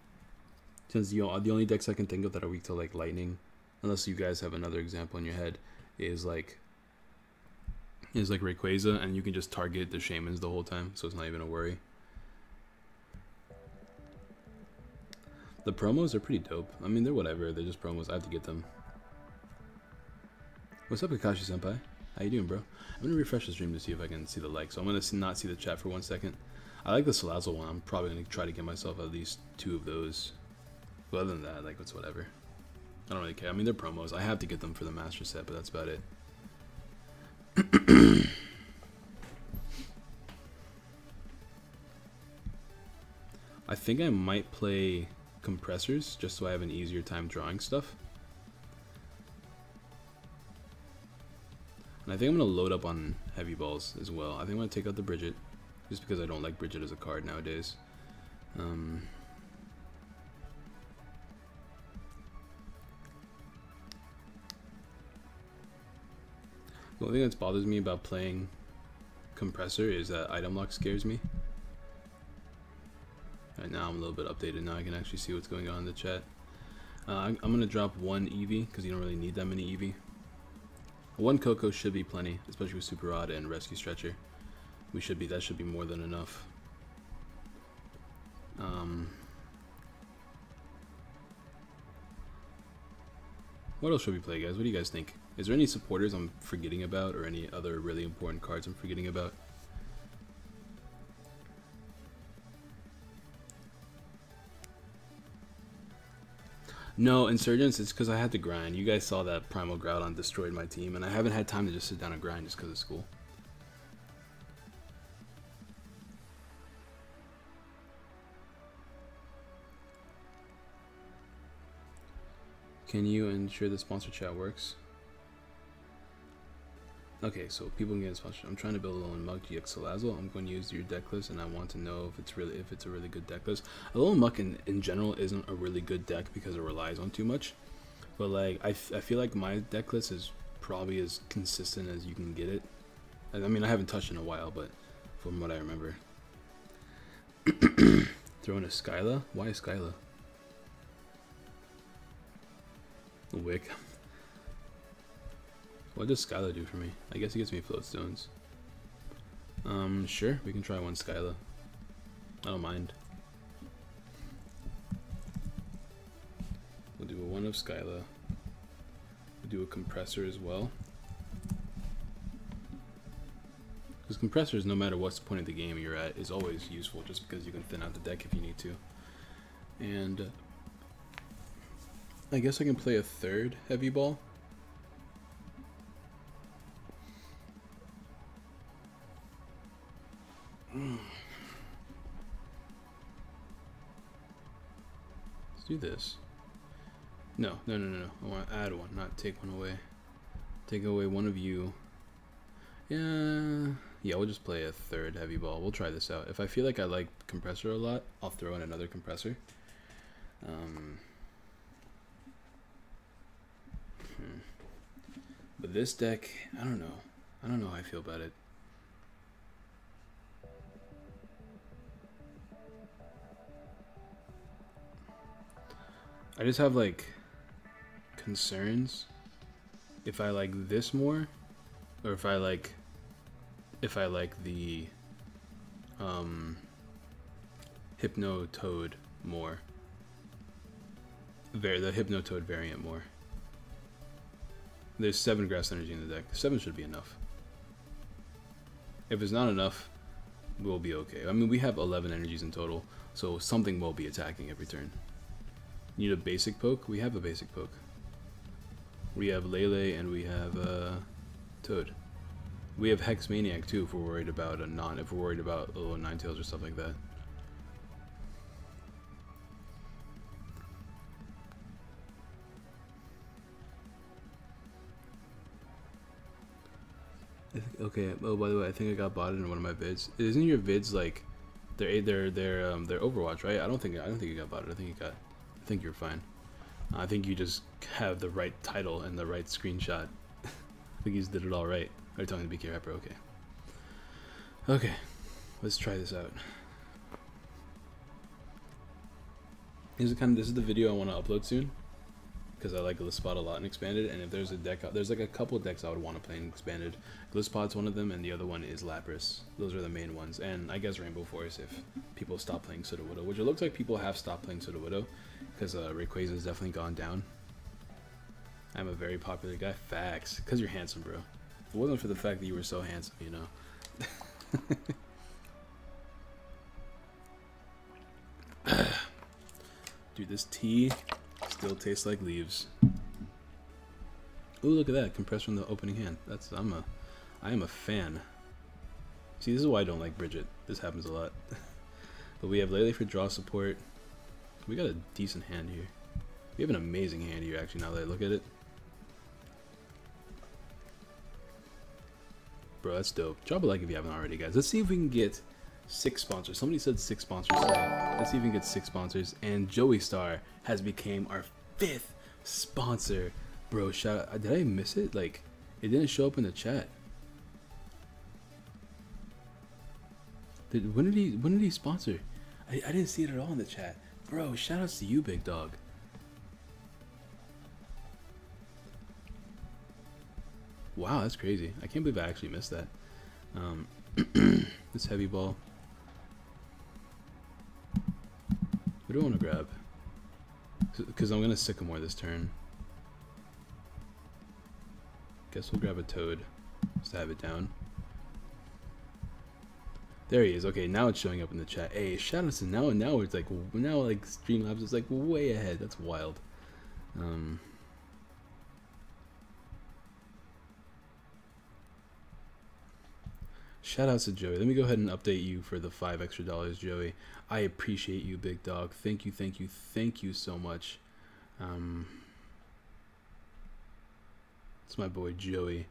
Since the only decks I can think of that are weak to like Lightning, unless you guys have another example in your head, is like Rayquaza, and you can just target the Shamans the whole time, so it's not even a worry. The promos are pretty dope. I mean, they're whatever. They're just promos. I have to get them. What's up, Kakashi-senpai? How you doing, bro? I'm going to refresh the stream to see if I can see the like. So I'm going to not see the chat for 1 second. I like the Salazzle one. I'm probably going to try to get myself at least 2 of those. But other than that, like, it's whatever. I don't really care. I mean, they're promos. I have to get them for the Master Set, but that's about it. I think I might play... Compressors, just so I have an easier time drawing stuff. And I think I'm going to load up on heavy balls as well. I think I'm going to take out the Bridget, just because I don't like Bridget as a card nowadays. The only thing that bothers me about playing Compressor is that item lock scares me. Right now I'm a little bit updated. Now I can actually see what's going on in the chat. I'm going to drop 1 Eevee because you don't really need that many Eevee. 1 Coco should be plenty, especially with Super Rod and Rescue Stretcher. That should be more than enough. What else should we play, guys? What do you guys think? Is there any supporters I'm forgetting about or any other really important cards I'm forgetting about? No, Insurgents, it's because I had to grind. You guys saw that Primal Groudon destroyed my team, and I haven't had time to just sit down and grind just because of school. Can you ensure the sponsor chat works? Okay, so people can get sponsored. I'm trying to build a lone muck GX Salazzle. I'm going to use your deck list, and I want to know if it's a really good deck list. A lone muck in general isn't a really good deck because it relies on too much. But like I feel like my deck list is probably as consistent as you can get it. I mean, I haven't touched in a while, but from what I remember. Throwing a Skyla? Why Skyla? A Wick. What does Skyla do for me? I guess it gets me Floatstones. Sure, we can try one Skyla. I don't mind. We'll do a one of Skyla. We'll do a Compressor as well. Because Compressors, no matter what's the point of the game you're at, is always useful just because you can thin out the deck if you need to. And I guess I can play a third Heavy Ball. Let's do this. No. I want to add one, not take one away. Take away one of you. Yeah, we'll just play a third Heavy Ball. We'll try this out. If I feel like I like Compressor a lot, I'll throw in another Compressor. But this deck, I don't know. I don't know how I feel about it. I just have like concerns if I like this more, or if I like the Hypnotoad more. The Hypnotoad variant more. There's 7 grass energy in the deck. 7 should be enough. If it's not enough, we'll be okay. I mean, we have 11 energies in total, so something will be attacking every turn. Need a basic poke? We have a basic poke. We have Lele and we have Toad. We have Hex Maniac too if we're worried about a non. If we're worried about little Ninetales or stuff like that. Okay. Oh, by the way, I think I got botted in one of my vids. Isn't your vids like they're Overwatch, right? I don't think you got botted. I think you're fine. I think you just have the right title and the right screenshot. I think you just did it all right. Are you talking to BK Rapper? Okay. Okay, let's try this out. This is the video I want to upload soon because I like Glisspot a lot in Expanded, and if there's a deck, there's like a couple decks I would want to play in Expanded. Glisspot's one of them, and the other one is Lapras. Those are the main ones, and I guess Rainbow Forest if people stop playing Sudowoodo, which it looks like people have stopped playing Sudowoodo. Because Rayquaza has definitely gone down. I'm a very popular guy. Facts. Because you're handsome, bro. If it wasn't for the fact that you were so handsome, you know. Dude, this tea still tastes like leaves. Ooh, look at that. Compressed from the opening hand. I am a fan. See, this is why I don't like Bridget. This happens a lot. But we have Lele for draw support. We got a decent hand here. We have an amazing hand here, actually, now that I look at it. Bro, that's dope. Drop a like if you haven't already, guys. Let's see if we can get 6 sponsors. Somebody said 6 sponsors today. Let's see if we can get 6 sponsors. And Joey Star has became our 5th sponsor. Bro, shout out. Did I miss it? Like, it didn't show up in the chat. When did he sponsor? I didn't see it at all in the chat. Bro, shoutouts to you, big dog. Wow, that's crazy. I can't believe I actually missed that. This Heavy Ball. Who do I want to grab? Because I'm going to Sycamore this turn. Guess we'll grab a Toad. Just to have it down. There he is. Okay, now it's showing up in the chat. Hey, shoutouts to now it's like Streamlabs is like way ahead. That's wild. Shoutouts to Joey. Let me go ahead and update you for the $5 extra, Joey. I appreciate you, big dog. Thank you so much. It's my boy Joey.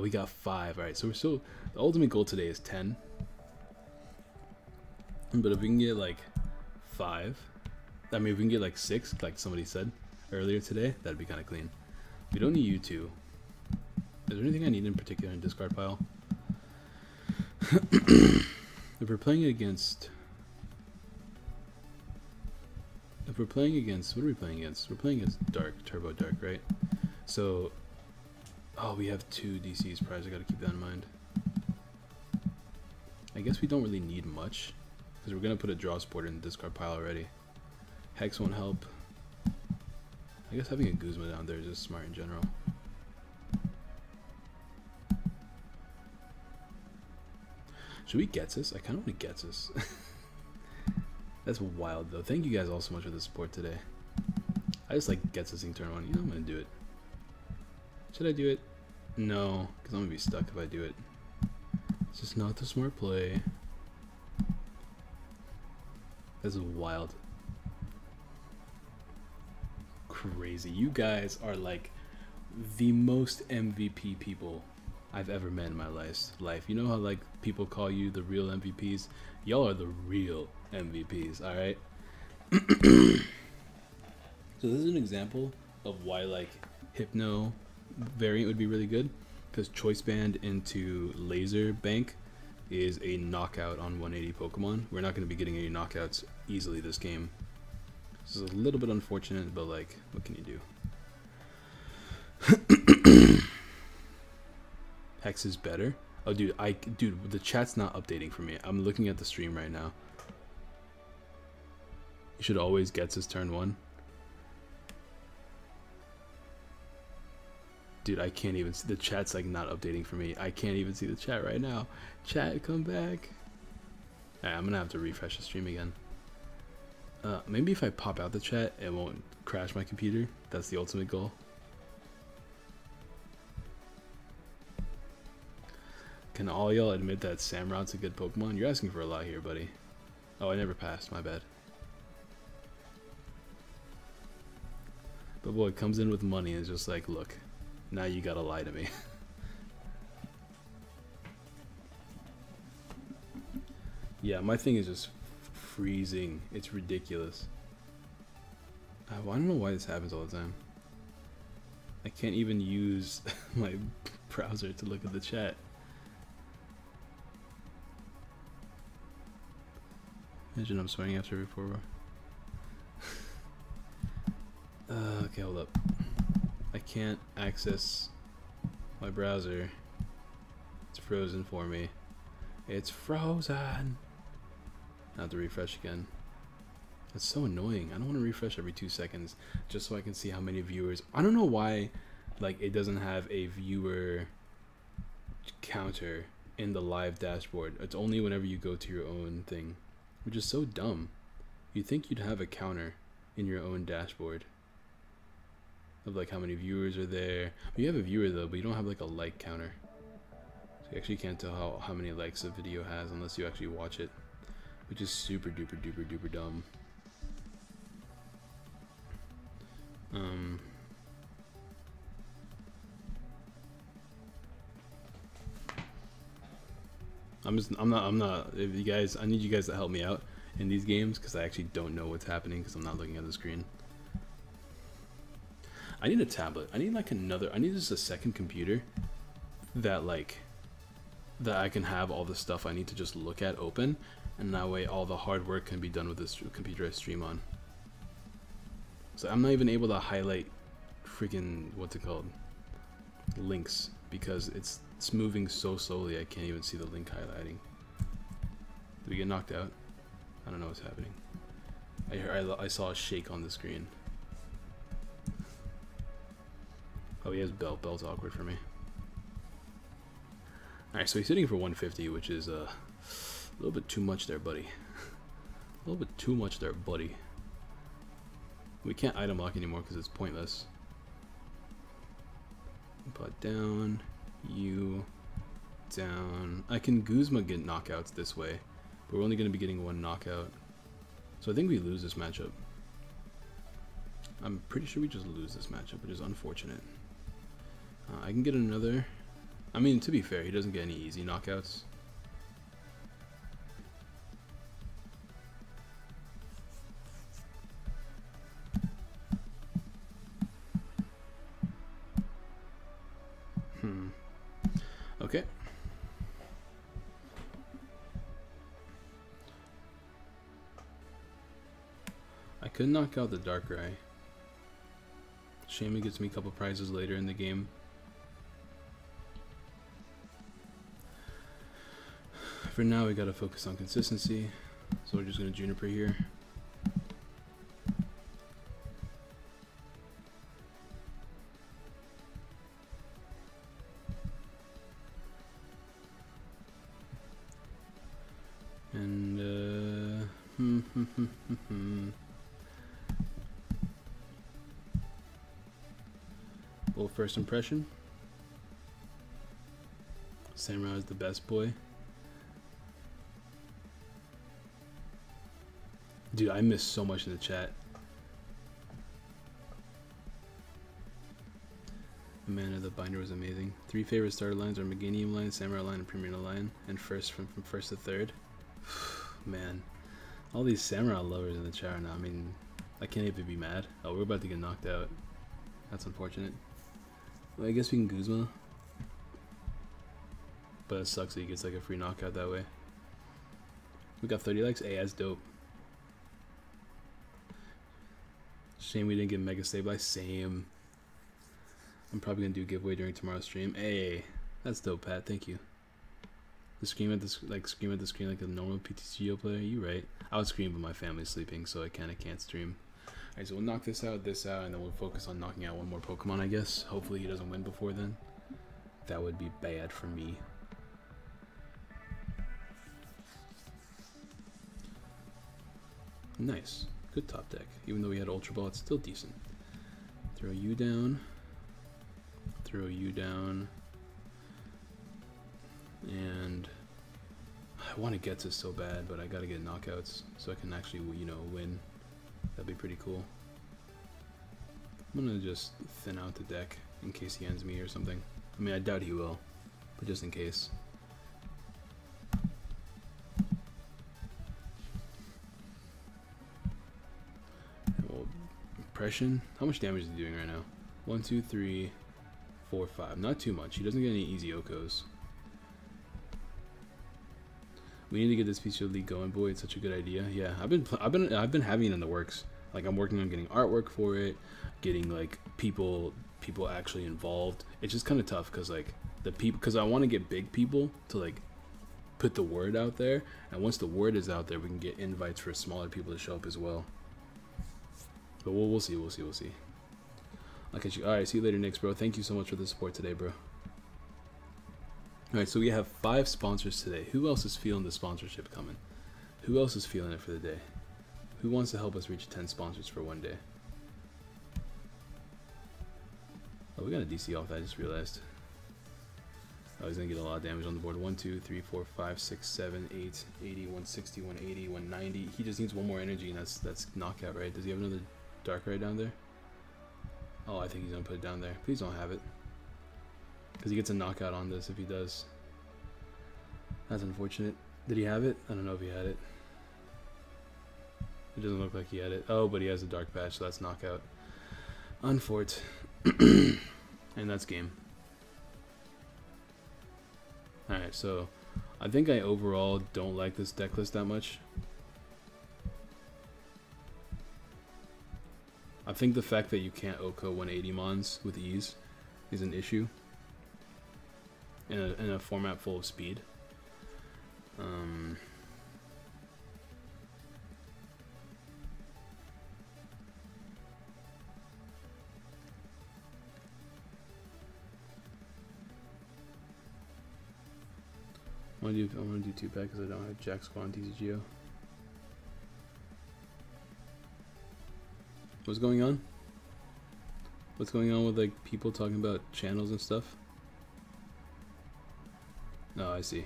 We got 5. All right, so we're still, the ultimate goal today is 10. But if we can get like 5, I mean, if we can get like 6, like somebody said earlier today, that'd be kind of clean. We don't need you 2. Is there anything I need in particular in discard pile? If we're playing against, what are we playing against? We're playing against Dark, Turbo Dark, right? So, oh, we have 2 DCs prize. I gotta keep that in mind. I guess we don't really need much, because we're gonna put a draw supporter in the discard pile already. Hex won't help. I guess having a Guzma down there is just smart in general. Should we get this? I kind of want to get this. That's wild though. Thank you guys all so much for the support today. I just like get this thing turn on. You know I'm gonna do it. Should I do it? No, because I'm gonna be stuck if I do it. It's just not the smart play. This is wild. Crazy. You guys are like the most MVP people I've ever met in my life. You know how like people call you the real MVPs? Y'all are the real MVPs, alright? So this is an example of why like Hypno variant would be really good, because Choice Band into Laser Bank is a knockout on 180 Pokemon. We're not going to be getting any knockouts easily this game. This is a little bit unfortunate, but like, what can you do? Hex is better. Oh, dude, dude, the chat's not updating for me. I'm looking at the stream right now. You should always get his turn 1. Dude, I can't even see. The chat's like not updating for me. I can't even see the chat right now. Chat, come back. Alright, I'm gonna have to refresh the stream again. Maybe if I pop out the chat, it won't crash my computer. That's the ultimate goal. Can all y'all admit that Samurot's a good Pokemon? You're asking for a lot here, buddy. Oh, I never passed. My bad. But boy, it comes in with money and is just like, look, now you gotta lie to me. Yeah, my thing is just freezing. It's ridiculous. I don't know why this happens all the time. I can't even use my browser to look at the chat. Imagine I'm sweating after before. Okay, hold up. I can't access my browser. It's frozen for me. It's frozen. I have to refresh again. That's so annoying. I don't want to refresh every 2 seconds just so I can see how many viewers. I don't know why, like, it doesn't have a viewer counter in the live dashboard. It's only whenever you go to your own thing, which is so dumb. You'd think you'd have a counter in your own dashboard of like how many viewers are there. You have a viewer though, but you don't have like a like counter. So you actually can't tell how many likes a video has unless you actually watch it, which is super duper duper duper dumb. I'm not, if you guys, I need you guys to help me out in these games, because I actually don't know what's happening because I'm not looking at the screen. I need a tablet. I need like another, I need just a second computer that like, that I can have all the stuff I need to just look at open, and that way all the hard work can be done with this computer I stream on. So I'm not even able to highlight freaking, what's it called, links, because it's moving so slowly I can't even see the link highlighting. Did we get knocked out? I don't know what's happening. I saw a shake on the screen. Oh, he has belt. Belt's awkward for me. Alright, so he's hitting for 150, which is a little bit too much there, buddy. A little bit too much there, buddy. We can't item lock anymore because it's pointless. Put down, you down. I can Guzma get knockouts this way, but we're only going to be getting 1 knockout. So I think we lose this matchup. I'm pretty sure we just lose this matchup, which is unfortunate. I can get another I mean, to be fair, he doesn't get any easy knockouts. Okay. I could knock out the Darkrai. Shaman gets me a couple prizes later in the game. For now, we gotta focus on consistency, so we're just gonna Juniper here. And, Well, first impression. Samurai is the best boy. Dude, I missed so much in the chat. Amanda, the binder was amazing. Three favorite starter lines are Meganium line, Samurai line, and Premier line. And first from first to third. Man, all these Samurai lovers in the chat right now. I mean, I can't even be mad. Oh, we're about to get knocked out. That's unfortunate. Well, I guess we can Guzma. But it sucks that he gets like a free knockout that way. We got 30 likes. Hey, that's dope. Shame we didn't get Mega Sableye. Same. I'm probably going to do a giveaway during tomorrow's stream. Hey, that's dope, Pat. Thank you. Scream at the screen like a normal PTCO player. You right? I would scream, but my family's sleeping, so I kind of can't stream. Alright, so we'll knock this out, and then we'll focus on knocking out one more Pokemon, I guess. Hopefully he doesn't win before then. That would be bad for me. Nice. Good top deck. Even though we had Ultra Ball, it's still decent. Throw you down. Throw you down. And I want to get to so bad, but I gotta get knockouts so I can actually, you know, win. That'd be pretty cool. I'm gonna just thin out the deck in case he ends me or something. I mean, I doubt he will, but just in case. Well, impression. How much damage is he doing right now? 1, 2, 3, 4, 5. Not too much. He doesn't get any easy Okos. We need to get this PCO League going, boy. It's such a good idea. Yeah, I've been having it in the works. Like, I'm working on getting artwork for it, getting like people actually involved. It's just kind of tough because like the people, because I want to get big people to like put the word out there, and once the word is out there, we can get invites for smaller people to show up as well. But we'll see. I'll catch you. All right, see you later, Nyx, bro. Thank you so much for the support today, bro. Alright, so we have 5 sponsors today. Who else is feeling the sponsorship coming? Who else is feeling it for the day? Who wants to help us reach 10 sponsors for one day? Oh, we got a DC off that, I just realized. Oh, he's going to get a lot of damage on the board. 1, 2, 3, 4, 5, 6, 7, 8, 80, 160, 180, 190. He just needs one more energy, and that's knockout, right? Does he have another Darkrai down there? Oh, I think he's going to put it down there. Please don't have it. Because he gets a knockout on this if he does. That's unfortunate. Did he have it? I don't know if he had it. It doesn't look like he had it. Oh, but he has a dark patch, so that's knockout. Unfort. And that's game. Alright, so I think I overall don't like this deck list that much. I think the fact that you can't Oko 180 Mons with ease is an issue. In a format full of speed. I want to do 2-pack because I don't have Jack Squad on TCGO. What's going on? What's going on with like people talking about channels and stuff? Oh, I see.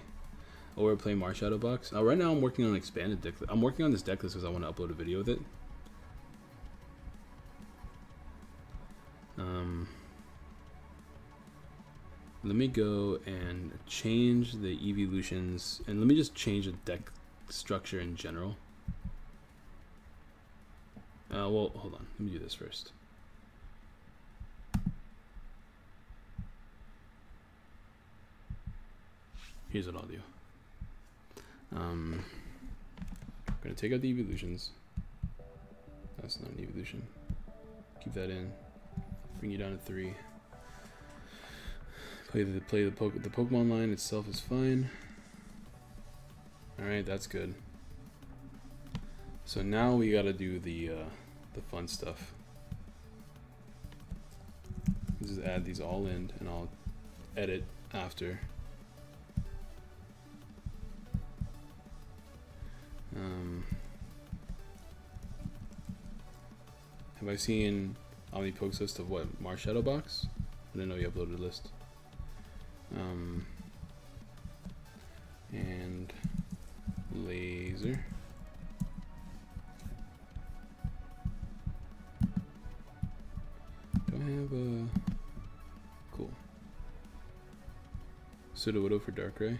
Or we're playing Marshadow Box. Right now I'm working on an expanded deck. I'm working on this deck list because I want to upload a video with it. Let me go and change the evolutions, and let me just change the deck structure in general. Well, hold on, let me do this first. Here's what I'll do. I'm gonna take out the evolutions. That's not an evolution. Keep that in. Bring you down to 3. Play the Pokemon line itself is fine. All right, that's good. So now we gotta do the fun stuff. Let's just add these all in, and I'll edit after. Have I seen Omnipoke's list of what? Marshadow Box? I didn't know you uploaded a list. And laser. Do I have a cool Sudowoodo for Darkrai?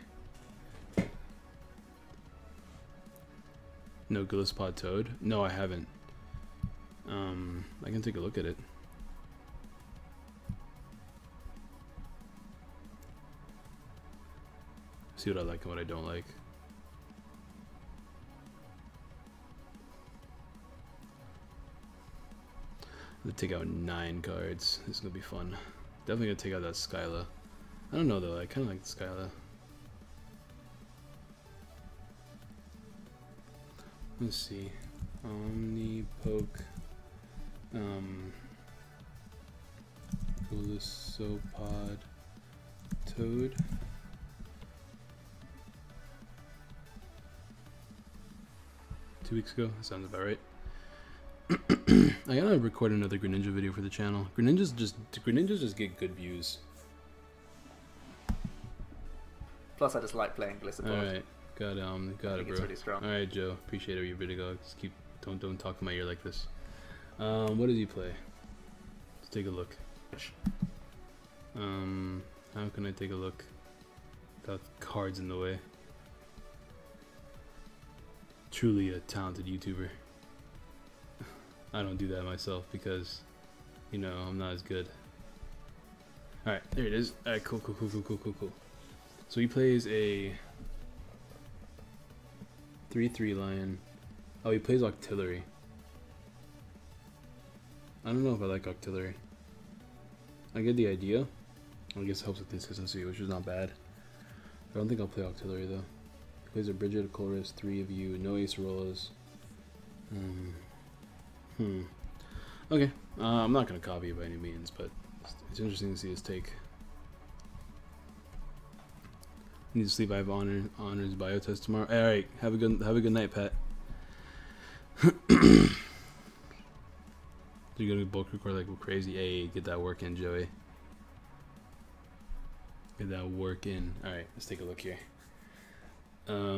No Gillespot Toad? No, I haven't. I can take a look at it. See what I like and what I don't like. I'm gonna take out 9 cards. This is gonna be fun. Definitely gonna take out that Skyla. I don't know though, I kinda like the Skyla. Let's see. Omnipoke. Golisopod Toad. Two weeks ago, that sounds about right. I gotta record another Greninja video for the channel. Greninjas just get good views. Plus, I just like playing Glissobot. All right, got it, bro. It's pretty strong. All right, Joe, appreciate it. You're good to go. Just keep don't talk in my ear like this. What does he play? Let's take a look. How can I take a look? Got cards in the way. Truly a talented YouTuber. I don't do that myself because, you know, I'm not as good. All right, there it is. All right, cool. So he plays a 3/3 lion. Oh, he plays Octillery. I don't know if I like Octillery. I get the idea. I guess it helps with consistency, which is not bad. I don't think I'll play Octillery though. Plays a Bridget, a Colress, 3 of you, no Acerolas. Okay, I'm not going to copy it by any means, but it's interesting to see his take. I need to sleep. I have honors bio test tomorrow. All right, have a good night, Pat. You're going to bulk record like crazy. Hey, get that work in, Joey. Get that work in. All right, let's take a look here. Do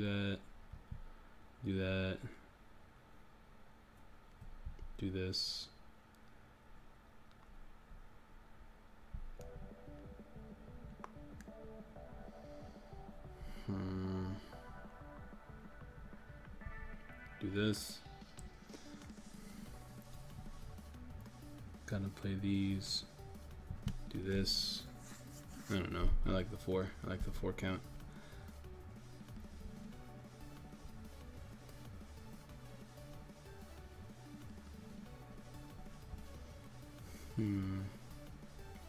that. Do this. Do this. Gotta play these. Do this. I don't know. I like the 4. I like the 4 count.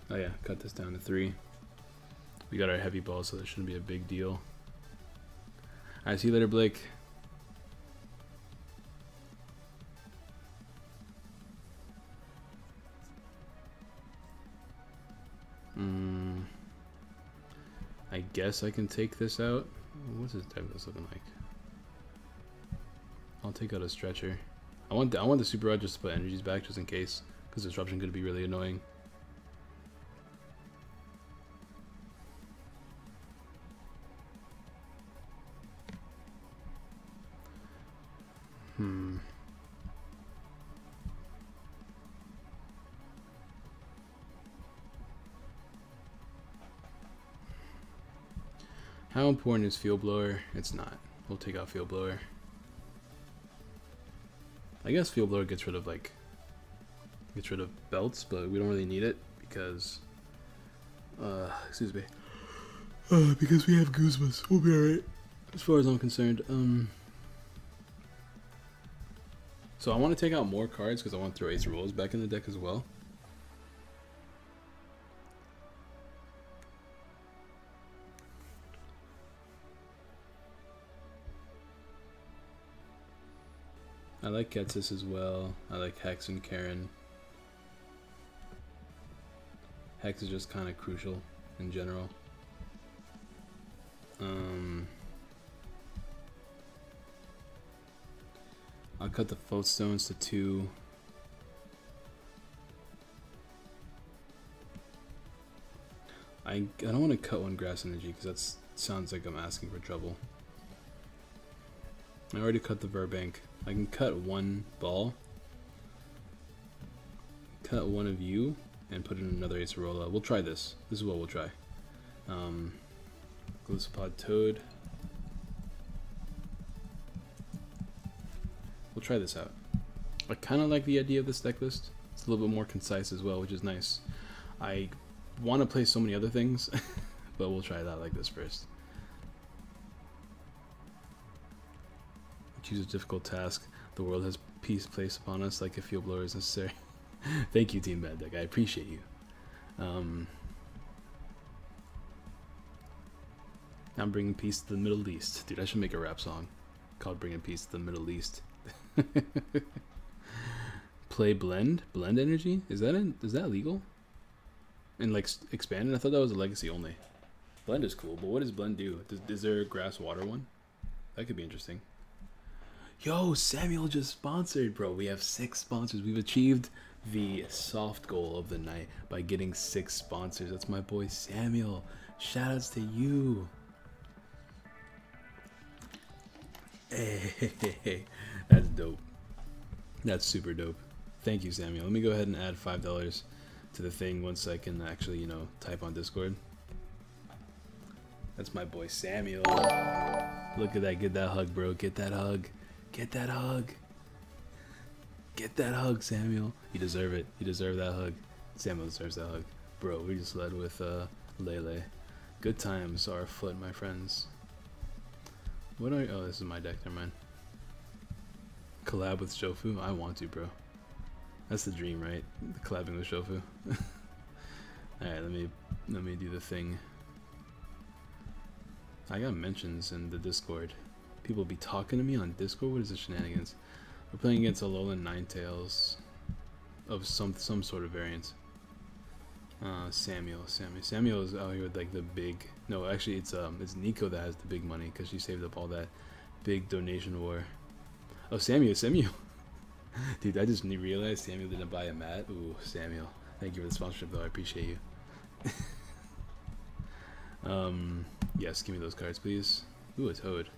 Oh yeah, cut this down to 3. We got our heavy ball, so that shouldn't be a big deal. Alright, see you later, Blake. I guess I can take this out. What's this type of this looking like? I'll take out a stretcher. I want the super rod just to put energies back just in case, because disruption could be really annoying. How important is Fuel Blower? It's not. We'll take out Fuel Blower. I guess Fuel Blower gets rid of belts, but we don't really need it because excuse me, because we have Guzmas. We'll be alright as far as I'm concerned. So I want to take out more cards because I want to throw Ace of Rolls back in the deck as well. I like Ketsis as well. I like Hex and Karen. Hex is just kind of crucial in general. I'll cut the Fault Stones to 2. I don't want to cut one Grass Energy because that sounds like I'm asking for trouble. I already cut the Verbank. I can cut one ball, cut one of you, and put in another Acerola. We'll try this. This is what we'll try. Gliscopod Toad. We'll try this out. I kind of like the idea of this deck list. It's a little bit more concise as well, which is nice. I want to play so many other things, but we'll try it out like this first. Choose a difficult task. The world has peace placed upon us like a Fuel Blower is necessary. Thank you, Team Bad Deck. I appreciate you. I'm bringing peace to the Middle East. Dude, I should make a rap song called Bringing Peace to the Middle East. Play Blend? Blend Energy? Is that legal? And like Expanded? I thought that was a Legacy only. Blend is cool, but what does Blend do? Is there a Grass Water one? That could be interesting. Yo, Samuel just sponsored, bro. We have 6 sponsors. We've achieved the soft goal of the night by getting 6 sponsors. That's my boy Samuel. Shoutouts to you. Hey, that's dope. That's super dope. Thank you, Samuel. Let me go ahead and add $5 to the thing once I can actually, you know, type on Discord. That's my boy Samuel. Look at that. Get that hug, bro. Get that hug. Get that hug. Get that hug, Samuel. You deserve it. You deserve that hug. Samuel deserves that hug. Bro, we just led with Lele. Good times are afoot, my friends. What are... Oh, this is my deck. Never mind. Collab with Shofu? I want to, bro. That's the dream, right? Collabing with Shofu. Alright, let me do the thing. I got mentions in the Discord. People be talking to me on Discord. What is this shenanigans? We're playing against Alolan Ninetales of some sort of variant. Samuel is out here with like the big. No, actually, it's Nico that has the big money because she saved up all that big donation war. Oh, Samuel, dude, I just realized Samuel didn't buy a mat. Ooh, Samuel, thank you for the sponsorship though. I appreciate you. Yes, give me those cards, please. Ooh, a Toad.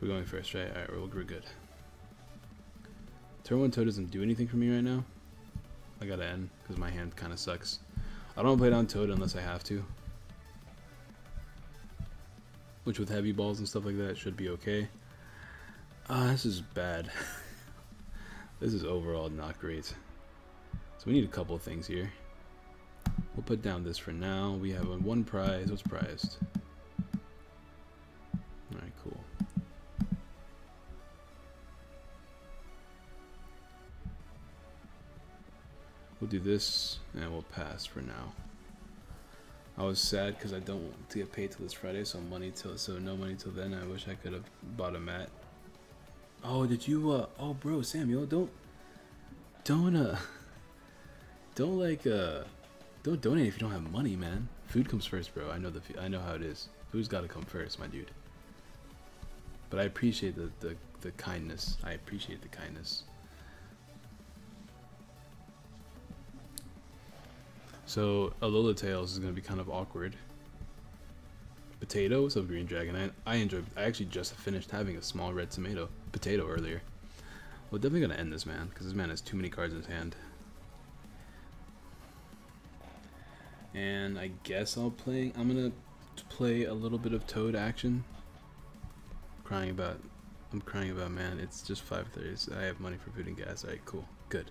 We're going first, right? Alright, we're good. Turn 1 Toad doesn't do anything for me right now. I gotta end, because my hand kind of sucks. I don't play down Toad unless I have to. Which with heavy balls and stuff like that, it should be okay. This is bad. This is overall not great. So we need a couple of things here. We'll put down this for now. We have one prize. What's prized? Alright, cool. We'll do this, and we'll pass for now. I was sad because I don't want to get paid till this Friday, so no money till then. I wish I could have bought a mat. Oh, did you? Oh, bro, Samuel, don't donate if you don't have money, man. Food comes first, bro. I know how it is. Food's gotta come first, my dude. But I appreciate the kindness. I appreciate the kindness. So Alola Tails is gonna be kind of awkward. Potato, what's up, Green Dragon? I actually just finished having a small red tomato potato earlier. We're definitely gonna end this man, because this man has too many cards in his hand. And I guess I'm gonna to play a little bit of Toad action. I'm crying about, man. It's just 5:30. So I have money for food and gas. All right, cool, good.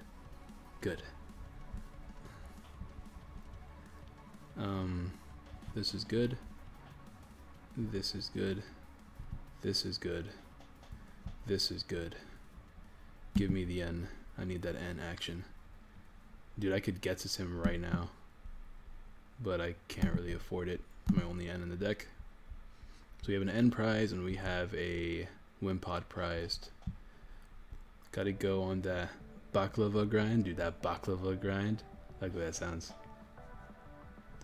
This is good. This is good. This is good. This is good. Give me the N. I need that N action. Dude, I could get to him right now, but I can't really afford it. My only N in the deck. So we have an N prize and we have a Wimpod prize. Gotta go on that baklava grind. Dude, that baklava grind. I like the way that sounds.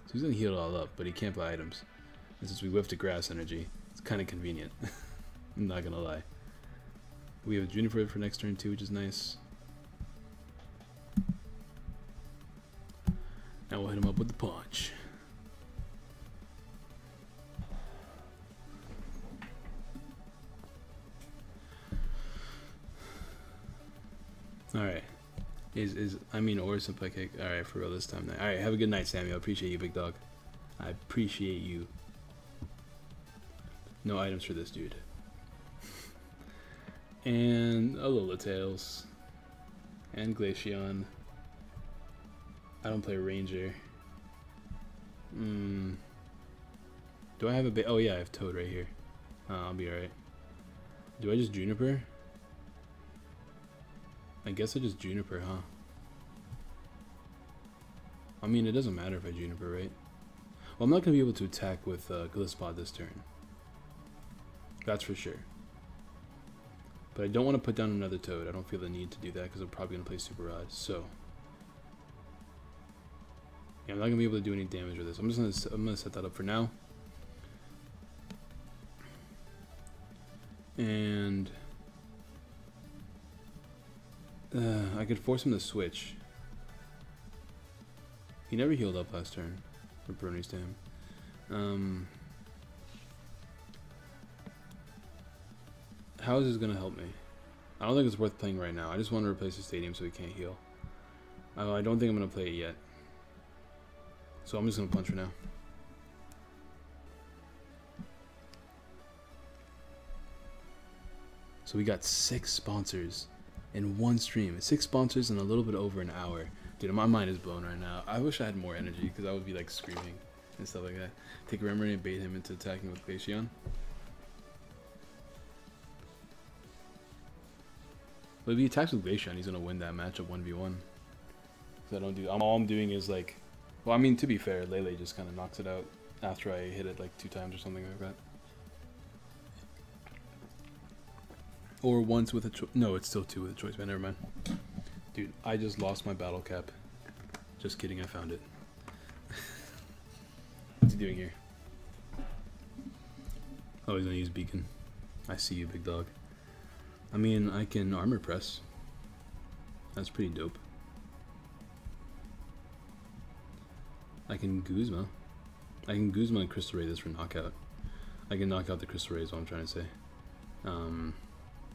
So he's gonna heal it all up, but he can't buy items. And since we whiffed a grass energy, it's kind of convenient. I'm not gonna lie. We have a Juniper for next turn too, which is nice. Now we'll hit him up with the punch. Alright. Or Senpai Cake. Alright, for real this time. Alright, have a good night, Samuel. I appreciate you, big dog. I appreciate you. No items for this dude. And Alola Tails. And Glaceon. I don't play Ranger. Do I have a bait? Oh yeah, I have Toad right here. I'll be alright. Do I just Juniper? I guess I just Juniper, huh? I mean, it doesn't matter if I Juniper, right? Well, I'm not going to be able to attack with Gliscor this turn. That's for sure. But I don't want to put down another Toad. I don't feel the need to do that because I'm probably going to play Super Rod, so... Yeah, I'm not going to be able to do any damage with this. I'm just going to set that up for now. And... I could force him to switch. He never healed up last turn. Bruni's damn. How is this going to help me? I don't think it's worth playing right now. I just want to replace the stadium so he can't heal. I don't think I'm going to play it yet. So I'm just going to punch for now. So we got 6 sponsors. In one stream, 6 sponsors in a little bit over an hour. Dude, my mind is blown right now. I wish I had more energy because I would be like screaming and stuff like that. Take Remoraid and bait him into attacking with Glaceon. But if he attacks with Glaceon, he's gonna win that matchup 1v1. So I don't do. All I'm doing is like, well, I mean, to be fair, Lele just kind of knocks it out after I hit it like 2 times or something like that. Or once with a choice. No, it's still 2 with a choice, but never mind. Dude, I just lost my battle cap. Just kidding, I found it. What's he doing here? Oh, he's gonna use Beacon. I see you, big dog. I mean, I can armor press. That's pretty dope. I can Guzma. I can Guzma and Crystal Ray this for knockout. I can knock out the Crystal Ray is what I'm trying to say.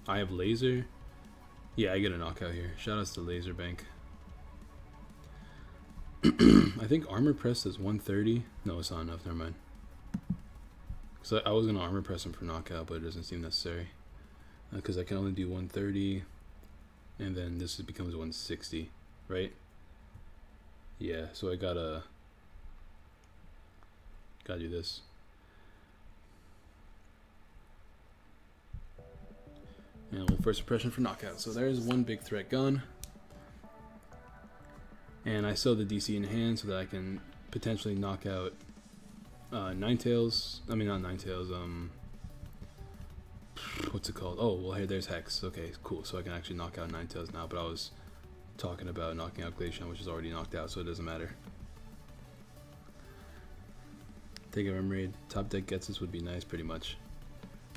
I have Laser. Yeah, I get a knockout here. Shoutouts to Laser Bank. I think Armor Press is 130. No, it's not enough. Never mind. So I was going to Armor Press him for knockout, but it doesn't seem necessary. Because I can only do 130. And then this becomes 160. Right? Yeah, so I gotta do this. And we'll first impression for knockout. So there's one big threat gone. And I still have the DC in hand so that I can potentially knock out Ninetales. I mean, not Ninetales. What's it called? Oh, well, here, there's Hex. Okay, cool. So I can actually knock out Ninetales now. But I was talking about knocking out Glaceon, which is already knocked out, so it doesn't matter. Take a Remoraid. Top deck gets this would be nice, pretty much.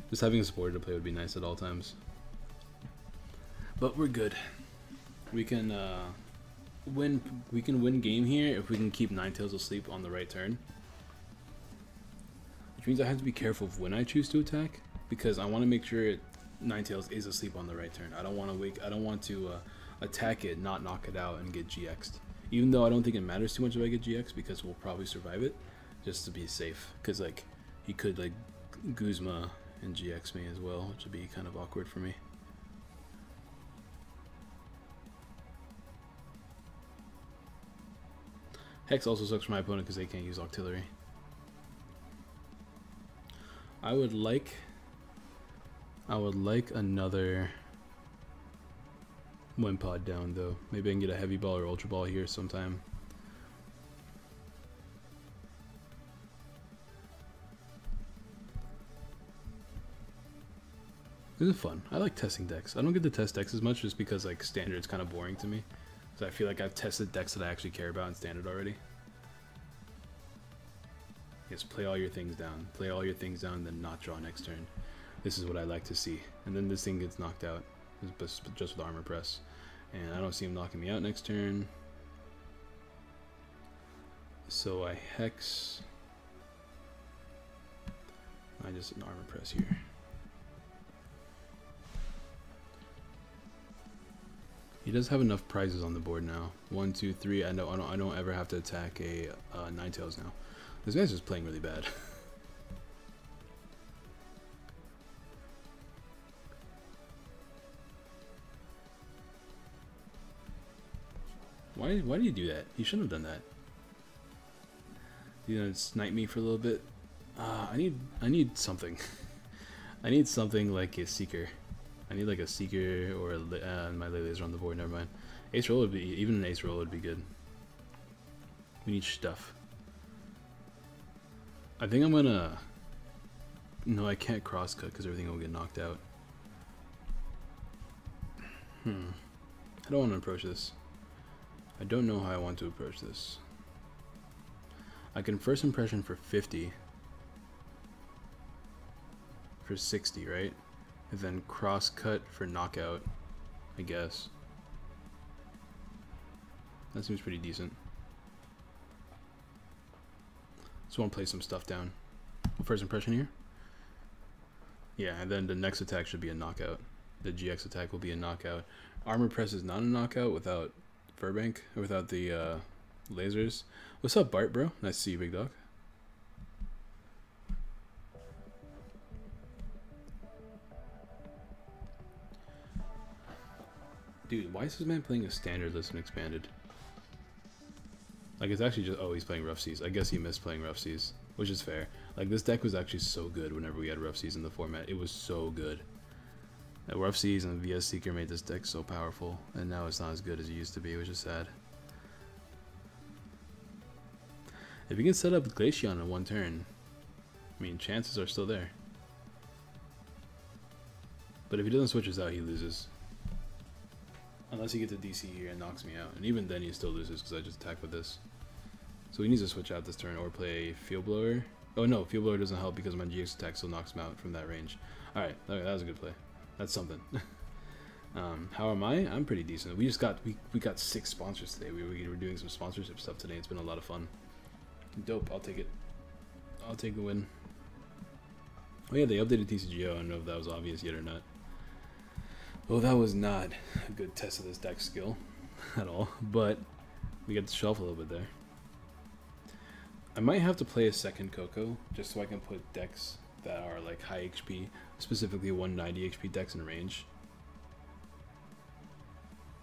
Just having a supporter to play would be nice at all times. But we're good. We can win game here if we can keep Ninetales asleep on the right turn. Which means I have to be careful of when I choose to attack because I want to make sure Ninetales is asleep on the right turn. I don't want to attack it, not knock it out, and get GX'd. Even though I don't think it matters too much if I get GX because we'll probably survive it, just to be safe. Because like he could like Guzma and GX me as well, which would be kind of awkward for me. Hex also sucks for my opponent because they can't use Octillery. I would like another Wimpod down though. Maybe I can get a Heavy Ball or Ultra Ball here sometime. This is fun. I like testing decks. I don't get to test decks as much just because like Standard's kind of boring to me. So I feel like I've tested decks that I actually care about in Standard already. Yes, play all your things down. Play all your things down, then not draw next turn. This is what I like to see. And then this thing gets knocked out, just with Armor Press. And I don't see him knocking me out next turn. So I Hex. I just an Armor Press here. He does have enough prizes on the board now. 1, 2, 3. I don't ever have to attack a Ninetales now. This guy's just playing really bad. Why did you do that? You shouldn't have done that. You know, snipe me for a little bit. I need something. I need something like a Seeker. I need like a Seeker or a, my Lele's are on the board, never mind. Ace Roll would be, even an Ace Roll would be good. We need stuff. I think I'm gonna, no I can't cross cut because everything will get knocked out. I don't want to approach this. I don't know how I want to approach this. I can First Impression for 50. For 60, right? And then cross cut for knockout, I guess. That seems pretty decent. Just want to play some stuff down. First Impression here. Yeah, and then the next attack should be a knockout. The GX attack will be a knockout. Armor Press is not a knockout without Furbank, or without the lasers. What's up, Bart, bro? Nice to see you, big dog. Dude, why is this man playing a Standard list and Expanded? Like, it's actually just... Oh, he's playing Rough Seas. I guess he missed playing Rough Seas, which is fair. Like, this deck was actually so good whenever we had Rough Seas in the format. It was so good. That Rough Seas and VS Seeker made this deck so powerful, and now it's not as good as it used to be, which is sad. If we can set up Glaceon in one turn, I mean, chances are still there. But if he doesn't switch us out, he loses. Unless he gets a DC here and knocks me out. And even then he still loses because I just attack with this. So he needs to switch out this turn or play Field Blower. Oh no, Field Blower doesn't help because my GX attack still knocks him out from that range. Alright, okay, that was a good play. That's something. How am I? I'm pretty decent. We just got, we got 6 sponsors today. We were doing some sponsorship stuff today. It's been a lot of fun. Dope, I'll take it. I'll take the win. Oh yeah, they updated TCGO. I don't know if that was obvious yet or not. Well, that was not a good test of this deck skill at all, but we got to shelf a little bit there. I might have to play a second Coco just so I can put decks that are like high HP, specifically 190 HP decks in range.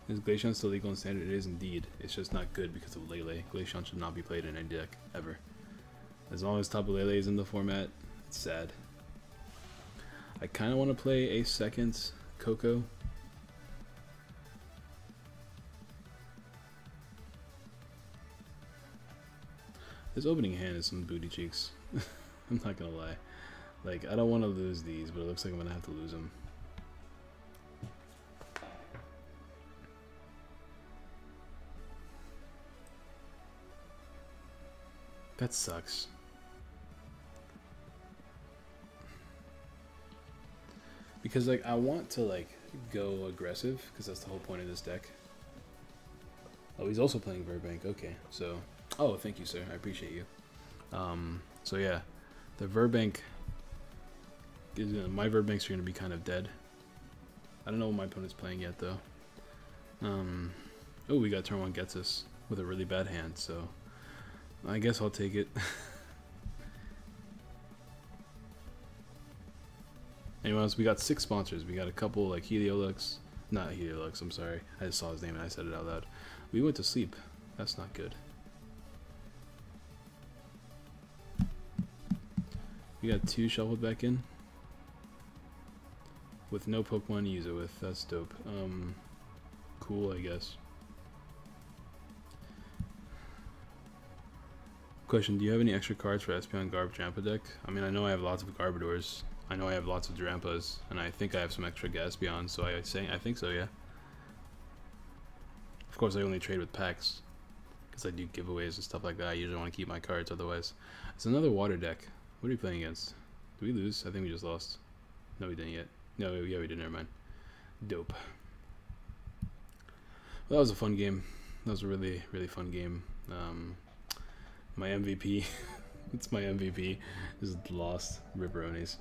Is Glaceon still legal in Standard? It is indeed. It's just not good because of Lele. Glaceon should not be played in any deck, ever. As long as Tapu Lele is in the format, it's sad. I kind of want to play a second Coco. This opening hand is some booty cheeks. I'm not gonna lie. Like, I don't want to lose these, but it looks like I'm gonna have to lose them. That sucks. Because like I want to like go aggressive because that's the whole point of this deck. Oh, he's also playing Virbank. Okay, so oh, thank you, sir. I appreciate you. So yeah, the Virbank. My Virbanks are gonna be kind of dead. I don't know what my opponent's playing yet though. Oh, we got turn one gets us with a really bad hand. So I guess I'll take it. Anyways, we got 6 sponsors. We got a couple like Heliolux. Not Heliolux, I'm sorry. I just saw his name and I said it out loud. We went to sleep. That's not good. We got 2 shuffled back in. With no Pokemon to use it with. That's dope. Cool, I guess. Question, do you have any extra cards for Espeon Garb Drampa deck? I mean, I know I have lots of Garbodors. I know I have lots of Drampas, and I think I have some extra Gaspions, so I think so, yeah. Of course, I only trade with packs, because I do giveaways and stuff like that. I usually want to keep my cards otherwise. It's another water deck. What are you playing against? Did we lose? I think we just lost. No, we didn't yet. No, yeah, we did. Never mind. Dope. Well, that was a fun game. That was a really, really fun game. My MVP. It's my MVP. Is lost Ripperonis.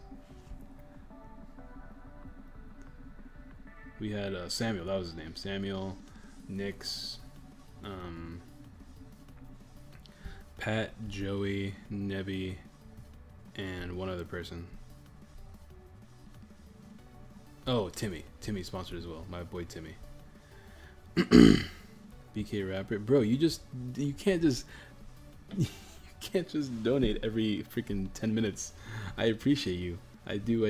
We had Samuel, that was his name. Samuel, Nyx, Pat, Joey, Nebby, and one other person. Oh, Timmy. Timmy sponsored as well. My boy Timmy. BK Rapper. Bro, you can't just donate every freaking 10 minutes. I appreciate you. I do.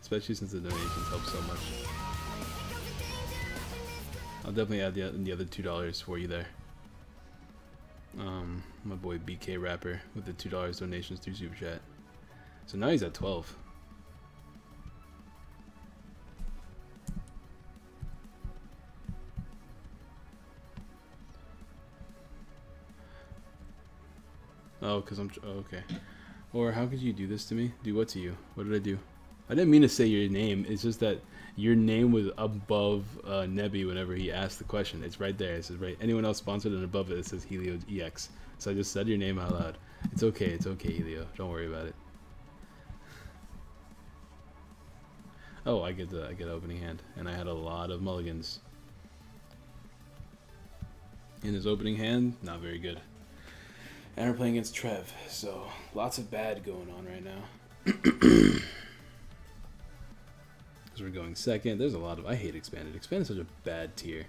Especially since the donations help so much. I'll definitely add the other $2 for you there. My boy BK Rapper with the $2 donations through Super Chat. So now he's at 12. Oh, because okay. Or how could you do this to me? Do what to you? What did I do? I didn't mean to say your name. It's just that your name was above Nebby whenever he asked the question. It's right there. It says, right, anyone else sponsored, and above it, it says Helio EX. So I just said your name out loud. It's okay. It's okay, Helio. Don't worry about it. Oh, I get opening hand. And I had a lot of mulligans. In his opening hand, not very good. And we're playing against Trev, so lots of bad going on right now. Because we're going second. There's a lot of... I hate Expanded. Expanded is such a bad tier.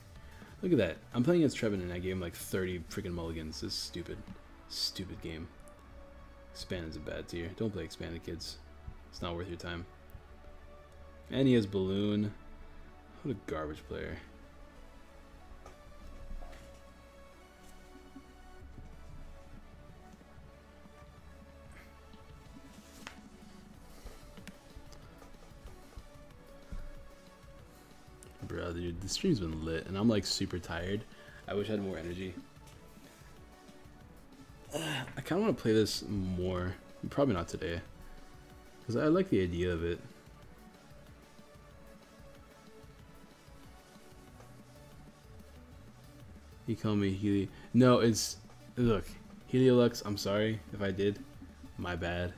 Look at that. I'm playing against Trevin and I gave him like 30 freaking mulligans. This is stupid. Stupid game. Expanded's a bad tier. Don't play Expanded, kids. It's not worth your time. And he has Balloon. What a garbage player. Bro, dude, the stream's been lit, and I'm like super tired. I wish I had more energy. I kind of want to play this more. Probably not today, because I like the idea of it. You call me Heli? No, it's look, Heliolux. I'm sorry if I did. My bad.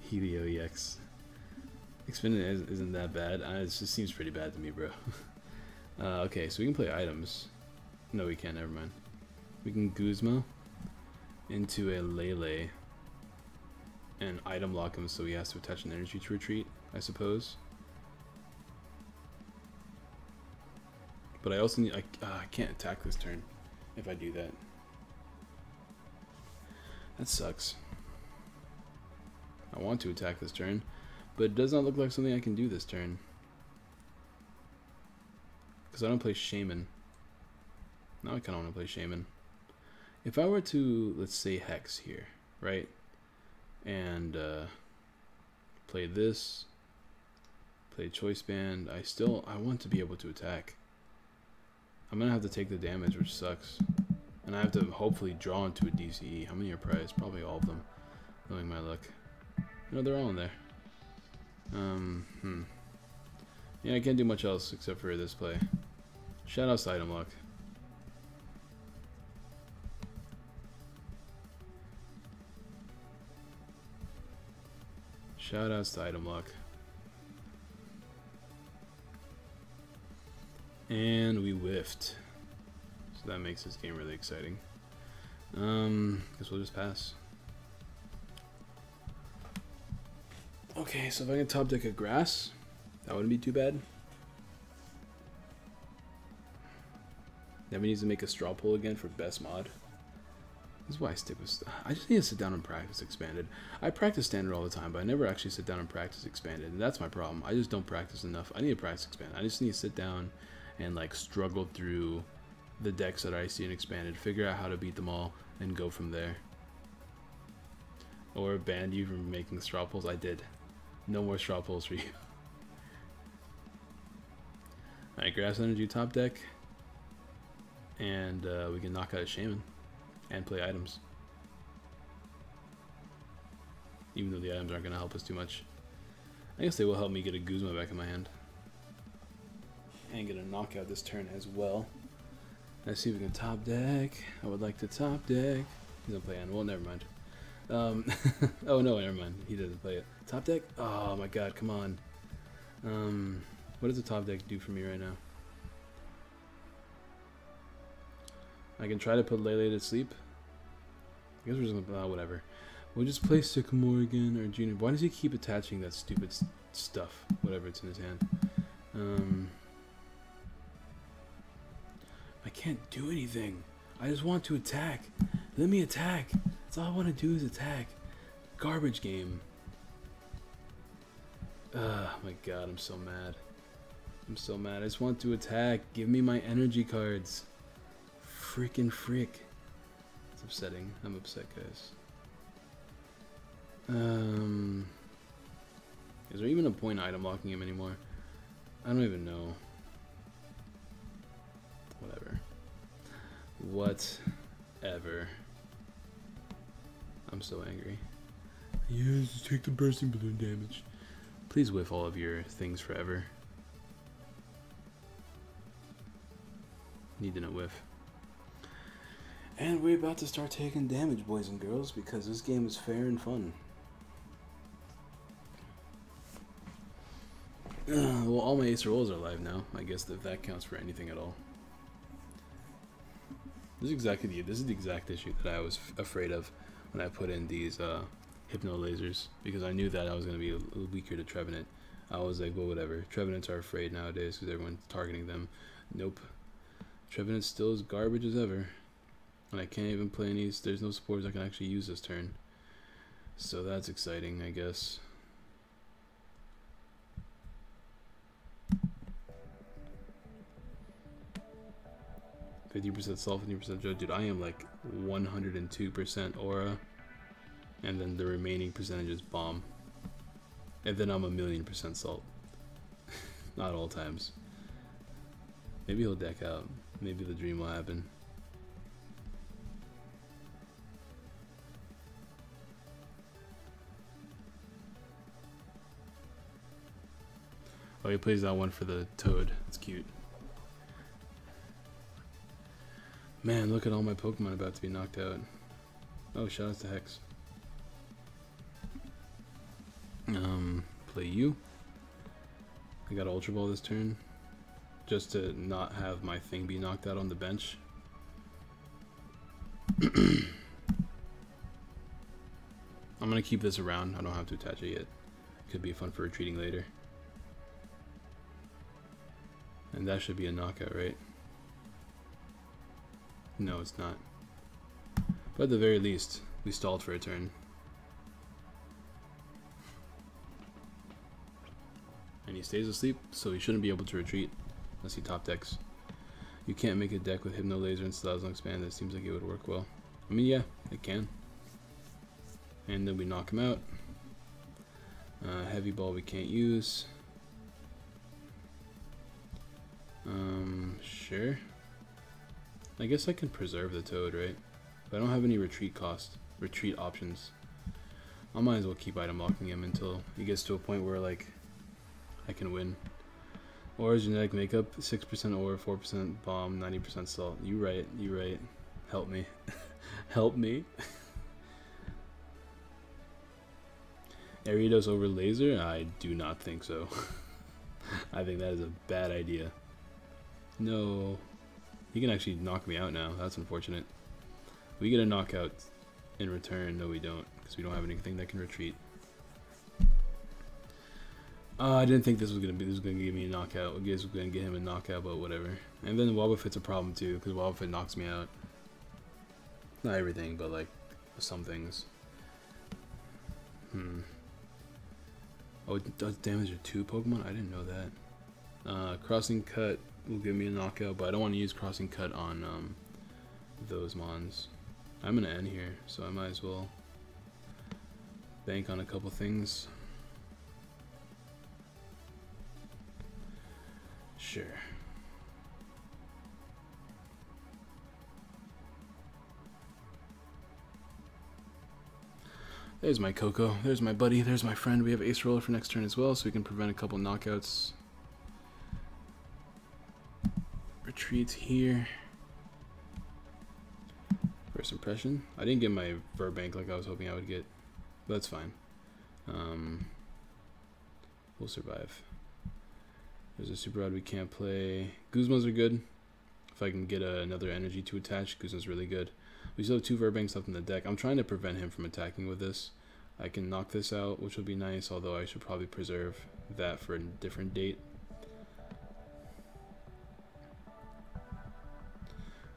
Helio EX. Xfinity isn't that bad. It just seems pretty bad to me, bro. Okay, so we can play items. No, we can't. Never mind. We can Guzma into a Lele and item lock him so he has to attach an energy to retreat, I suppose. But I also need... I can't attack this turn if I do that. That sucks. I want to attack this turn. But it does not look like something I can do this turn. Because I don't play Shaman. Now I kind of want to play Shaman. If I were to, let's say, Hex here, right? And play this. Play Choice Band. I want to be able to attack. I'm going to have to take the damage, which sucks. And I have to hopefully draw into a DCE. How many are prized? Probably all of them. Knowing my luck. No, they're all in there. Yeah, I can't do much else except for this play. Shoutouts to item lock. Shoutouts to item lock. And we whiffed. So that makes this game really exciting. Guess we'll just pass. Okay, so if I can top deck a grass, that wouldn't be too bad. Then we need to make a straw pull again for best mod. This is why I stick with... I just need to sit down and practice expanded. I practice standard all the time, but I never actually sit down and practice expanded, and that's my problem. I just don't practice enough. I need to practice expanded. I just need to sit down and like struggle through the decks that I see in expanded, figure out how to beat them all, and go from there. Or banned you from making straw polls. I did. No more straw polls for you. Alright, Grass Energy top deck. And we can knock out a Shaman. And play items. Even though the items aren't going to help us too much. I guess they will help me get a Guzma back in my hand. And get a knockout this turn as well. Let's see if we can top deck. I would like to top deck. He's going to play Animal. Never mind. Oh no, never mind. He doesn't play it. Top deck? Oh my god, come on. What does the top deck do for me right now? I can try to put Lele to sleep. I guess we're just gonna put whatever. We'll just play Sycamore again or Junior. Why does he keep attaching that stupid stuff? Whatever it's in his hand. I can't do anything. I just want to attack. Let me attack. That's all I want to do is attack. Garbage game. Ugh, my god, I'm so mad. I'm so mad. I just want to attack. Give me my energy cards. Freaking frick. It's upsetting. I'm upset, guys. Is there even a point item locking him anymore? I don't even know. Whatever. Whatever. I'm so angry. Yes, take the bursting balloon damage. Please whiff all of your things forever. Need to not whiff. And we're about to start taking damage, boys and girls, because this game is fair and fun. Well, all my ace rolls are alive now. I guess if that counts for anything at all. This is the exact issue that I was afraid of when I put in these hypno lasers, because I knew that I was going to be a little weaker to Trevenant. I was like, well, whatever. Trevenants are afraid nowadays because everyone's targeting them. Nope. Trevenant still is garbage as ever. And I can't even play any, there's no supports I can actually use this turn. So that's exciting, I guess. %, 50% Sol, 50% Judge. Dude, I am like 102% aura. And then the remaining percentage is bomb. And then I'm 1,000,000% salt. Not all times. Maybe he'll deck out. Maybe the dream will happen. Oh, he plays that one for the toad. It's cute. Man, look at all my Pokemon about to be knocked out. Oh, shout out to Hex. Play you. I got Ultra Ball this turn. Just to not have my thing be knocked out on the bench. I'm gonna keep this around. I don't have to attach it yet. Could be fun for retreating later. And that should be a knockout, right? No, it's not. But at the very least, we stalled for a turn. And he stays asleep, so he shouldn't be able to retreat unless he top decks. You can't make a deck with Hypno Laser and Slalazong Expand. That seems like it would work well. I mean, yeah, it can. And then we knock him out. Heavy Ball we can't use. Sure. I guess I can preserve the toad, right? But I don't have any retreat options. I might as well keep item locking him until he gets to a point where, like, I can win. Aura's genetic makeup, 6% aura, 4% bomb, 90% salt. You right, you right. Help me. Help me. Aridos over laser? I do not think so. I think that is a bad idea. No, he can actually knock me out now. That's unfortunate. We get a knockout in return. No, we don't, because we don't have anything that can retreat. I didn't think this was gonna give me a knockout. I guess we're gonna get him a knockout, but whatever. And then Wobbuffet's a problem too, because Wobbuffet knocks me out. Not everything, but like some things. Hmm. Oh, it does damage to 2 Pokemon? I didn't know that. Crossing Cut will give me a knockout, but I don't want to use Crossing Cut on those mons. I'm gonna end here, so I might as well bank on a couple things. Sure. There's my Coco. There's my buddy. There's my friend. We have Ace Roller for next turn as well, so we can prevent a couple knockouts. Retreats here. First impression. I didn't get my Verbank like I was hoping I would get. That's fine. We'll survive. There's a Super Rod we can't play. Guzmas are good. If I can get another energy to attach, Guzma's really good. We still have 2 Verbanks left in the deck. I'm trying to prevent him from attacking with this. I can knock this out, which will be nice, although I should probably preserve that for a different date.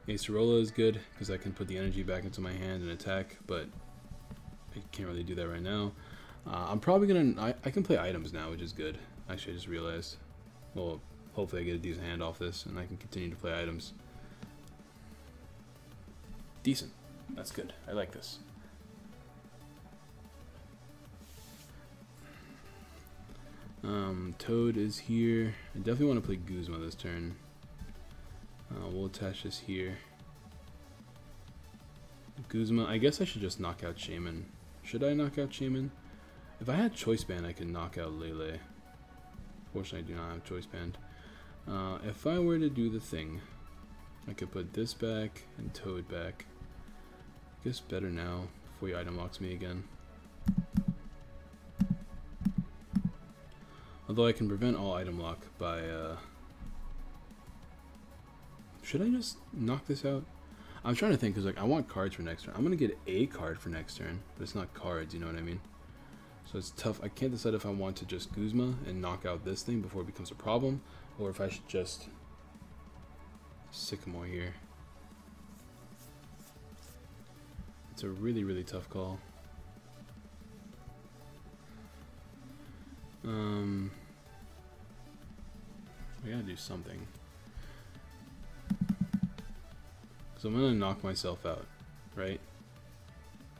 Acerola is good, because I can put the energy back into my hand and attack, but I can't really do that right now. I'm probably going to... I can play items now, which is good. Actually, I just realized... Well, hopefully I get a decent hand off this, and I can continue to play items. Decent. That's good. I like this. Toad is here. I definitely want to play Guzma this turn. We'll attach this here. Guzma. I guess I should just knock out Shaman. Should I knock out Shaman? If I had Choice Band, I could knock out Lele. Fortunately, I do not have Choice Band. If I were to do the thing, I could put this back and Toad back. I guess better now before he item locks me again. Although I can prevent all item lock by... Should I just knock this out? I'm trying to think, because like, I want cards for next turn. I'm going to get a card for next turn, but it's not cards, you know what I mean? So it's tough. I can't decide if I want to just Guzma and knock out this thing before it becomes a problem, or if I should just Sycamore here. It's a really, really tough call. I gotta do something. So I'm gonna knock myself out, right?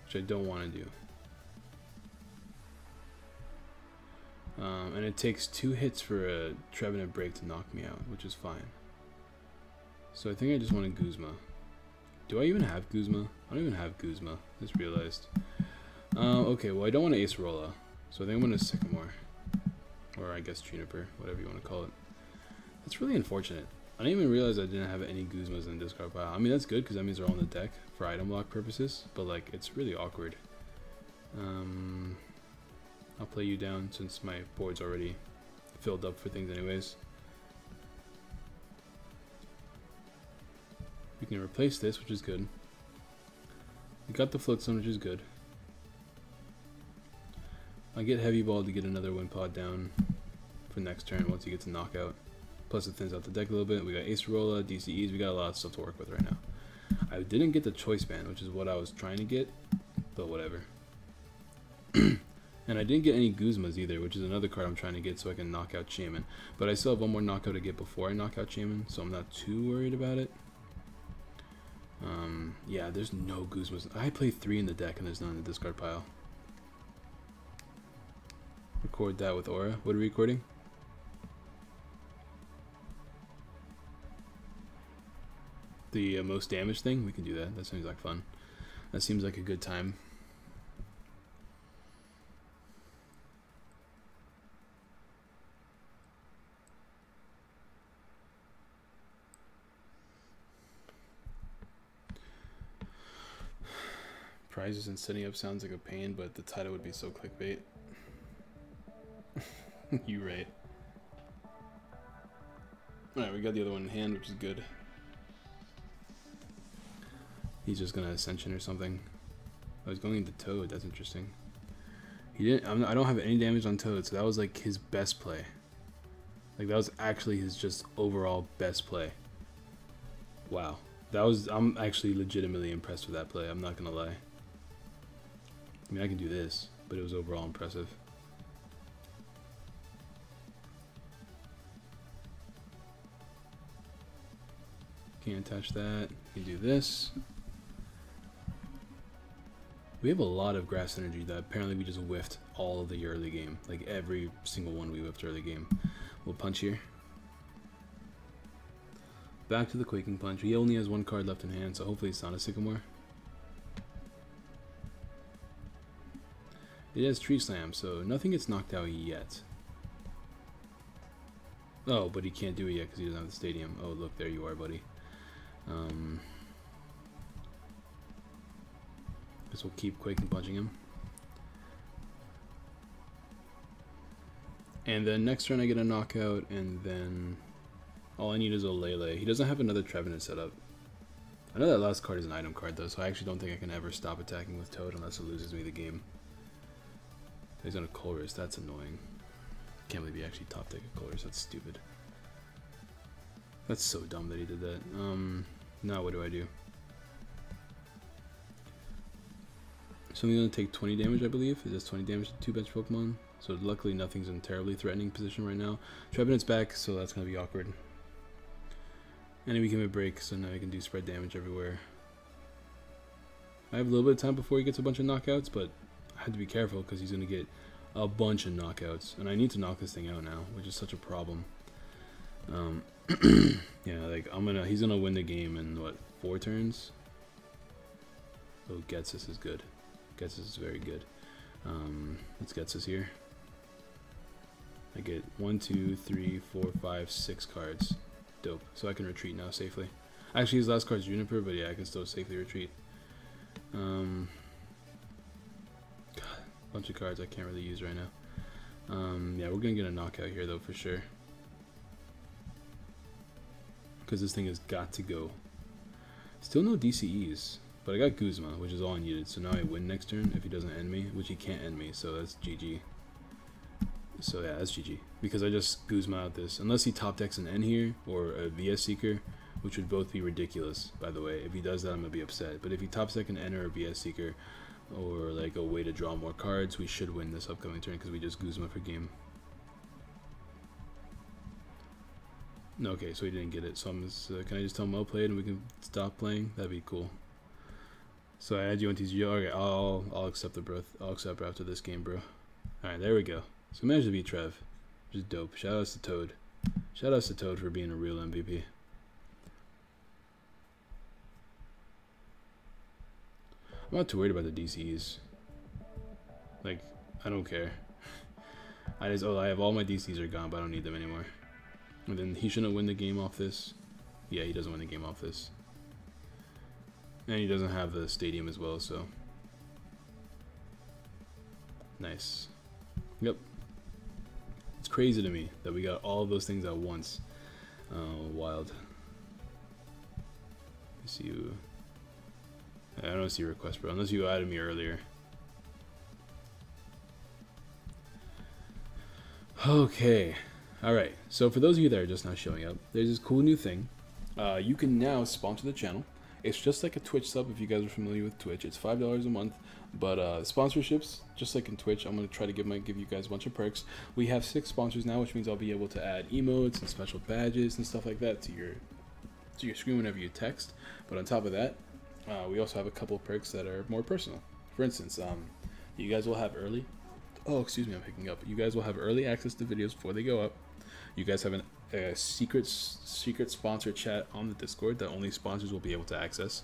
Which I don't want to do. And it takes 2 hits for a Trevenant Break to knock me out, which is fine. So I think I just want a Guzma. Do I even have Guzma? I don't even have Guzma. Just realized. Okay, well I don't want to Acerola, so I think I'm going to Sycamore. Or I guess Juniper, whatever you want to call it. That's really unfortunate. I didn't even realize I didn't have any Guzmas in the discard pile. I mean, that's good because that means they're all on the deck for item lock purposes, but like, it's really awkward. I'll play you down since my board's already filled up for things anyways. We can replace this, which is good. We got the Floatzone, which is good. I get Heavy Ball to get another Wimpod down for next turn once he gets a knockout. Plus it thins out the deck a little bit. We got Acerola, DCEs, we got a lot of stuff to work with right now. I didn't get the Choice Band, which is what I was trying to get, but whatever. And I didn't get any Guzmas either, which is another card I'm trying to get so I can knock out Shaman. But I still have one more knockout to get before I knock out Shaman, so I'm not too worried about it. Yeah, there's no Guzmas. I played 3 in the deck and there's none in the discard pile. Record that with Aura. What are we recording? The most damage thing? We can do that. That sounds like fun. That seems like a good time. Prizes and setting up sounds like a pain, but the title would be so clickbait. You right. Alright, we got the other one in hand, which is good. He's just gonna Ascension or something. I was going into Toad, that's interesting. He didn't. I don't have any damage on Toad, so that was like his best play. Like that was actually his just overall best play. Wow, that was. I'm actually legitimately impressed with that play. I'm not gonna lie. I mean, I can do this, but it was overall impressive. Can't touch that. You do this. We have a lot of grass energy that apparently we just whiffed all of the early game. Like every single one we whiffed early game. We'll punch here. Back to the Quaking Punch. He only has one card left in hand, so hopefully it's not a Sycamore. It has Tree Slam, so nothing gets knocked out yet. Oh, but he can't do it yet because he doesn't have the stadium. Oh, look, there you are, buddy. Guess we'll keep Quaking Punching him. And then next turn I get a knockout, and then all I need is Olele. He doesn't have another Trevenant set up. I know that last card is an item card, though, so I actually don't think I can ever stop attacking with Toad unless it loses me the game. He's on a Colress, that's annoying. Can't believe he actually top deck a Colress, that's stupid. That's so dumb that he did that. Now what do? So I'm gonna take 20 damage, I believe. It does 20 damage to 2 bench Pokemon. So luckily nothing's in terribly threatening position right now. Trevenant's back, so that's gonna be awkward. And we give him a break, so now he can do spread damage everywhere. I have a little bit of time before he gets a bunch of knockouts, but I had to be careful because he's going to get a bunch of knockouts. And I need to knock this thing out now, which is such a problem. Yeah, like, he's going to win the game in, what, 4 turns? Oh, Getsis is good. Getsis is very good. Let's Getsis here. I get 6 cards. Dope. So I can retreat now safely. Actually, his last card's Juniper, but yeah, I can still safely retreat. Bunch of cards I can't really use right now. Yeah, we're gonna get a knockout here though for sure, because this thing has got to go. Still no DCEs, but I got Guzma, which is all I needed. So now I win next turn if he doesn't end me, which he can't end me, so that's GG. So yeah, that's GG because I just Guzma out this, unless he top decks an N here or a VS Seeker, which would both be ridiculous, by the way. If he does that, I'm gonna be upset. But if he top decks an N or a VS Seeker, or like a way to draw more cards, we should win this upcoming turn because we just Guzma for game. Okay, so he didn't get it. So I'm just, can I just tell him well played and we can stop playing? That'd be cool. So I add you on TCG. Okay, I'll accept the bro. I'll accept after this game, bro. All right, there we go. So I managed to beat Trev, which is dope. Shout outs to Toad. Shout outs to Toad for being a real MVP. I'm not too worried about the DCs. Like, I don't care. I have all my DCs are gone, but I don't need them anymore. And then he shouldn't win the game off this. Yeah, he doesn't win the game off this. And he doesn't have the stadium as well, so. Nice. Yep. It's crazy to me that we got all of those things at once. Wild. I see you. I don't see a request, bro, unless you added me earlier. Okay, alright, so for those of you that are just now showing up, there's this cool new thing. You can now sponsor the channel. It's just like a Twitch sub, if you guys are familiar with Twitch. It's $5 a month, but sponsorships, just like in Twitch, I'm going to try to give you guys a bunch of perks. We have 6 sponsors now, which means I'll be able to add emotes and special badges and stuff like that to your screen whenever you text. But on top of that, we also have a couple of perks that are more personal. For instance, you guys will have early... Oh, excuse me, I'm picking up. You guys will have early access to videos before they go up. You guys have a secret sponsor chat on the Discord that only sponsors will be able to access.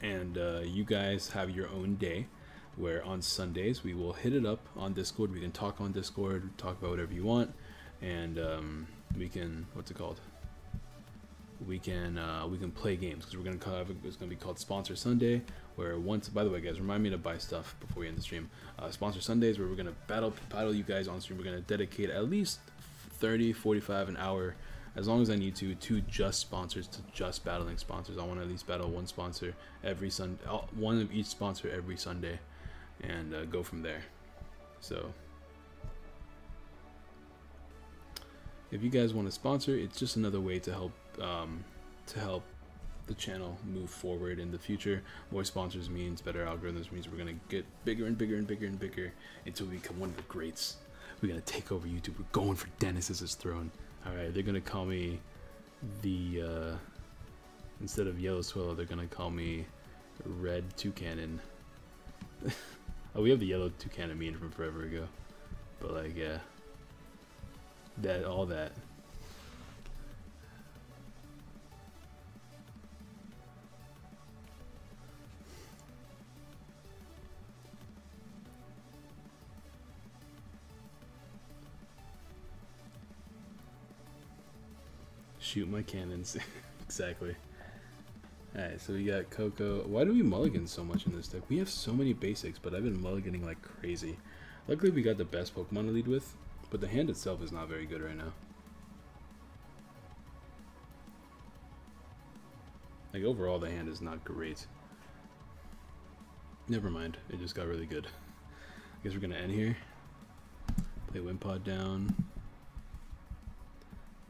You guys have your own day, where on Sundays we will hit it up on Discord. We can talk on Discord, talk about whatever you want, and we can... What's it called? We can play games, because we're gonna have it's gonna be called Sponsor Sunday, where once... By the way, guys, remind me to buy stuff before we end the stream. Sponsor Sundays, where we're gonna battle you guys on stream. We're gonna dedicate at least 30-45 an hour, as long as I need to just sponsors, to just battling sponsors. I want to at least battle one sponsor every Sunday, one of each sponsor every Sunday, and go from there. So if you guys want to sponsor, it's just another way to help the channel move forward in the future. More sponsors means better algorithms, means we're gonna get bigger and bigger and bigger and bigger until we become one of the greats. We're gonna take over YouTube. We're going for Dennis's throne. All right, they're gonna call me the instead of Yellow Swallow, they're gonna call me Red Toucanon. Oh, we have the Yellow Toucanon meme from forever ago, but like, yeah, that all that. Shoot my cannons. Exactly. Alright, so we got Coco. Why do we mulligan so much in this deck? We have so many basics, but I've been mulliganing like crazy. Luckily we got the best Pokemon to lead with, but the hand itself is not very good right now. Like overall the hand is not great. Never mind, it just got really good. I guess we're gonna end here. Play Wimpod down.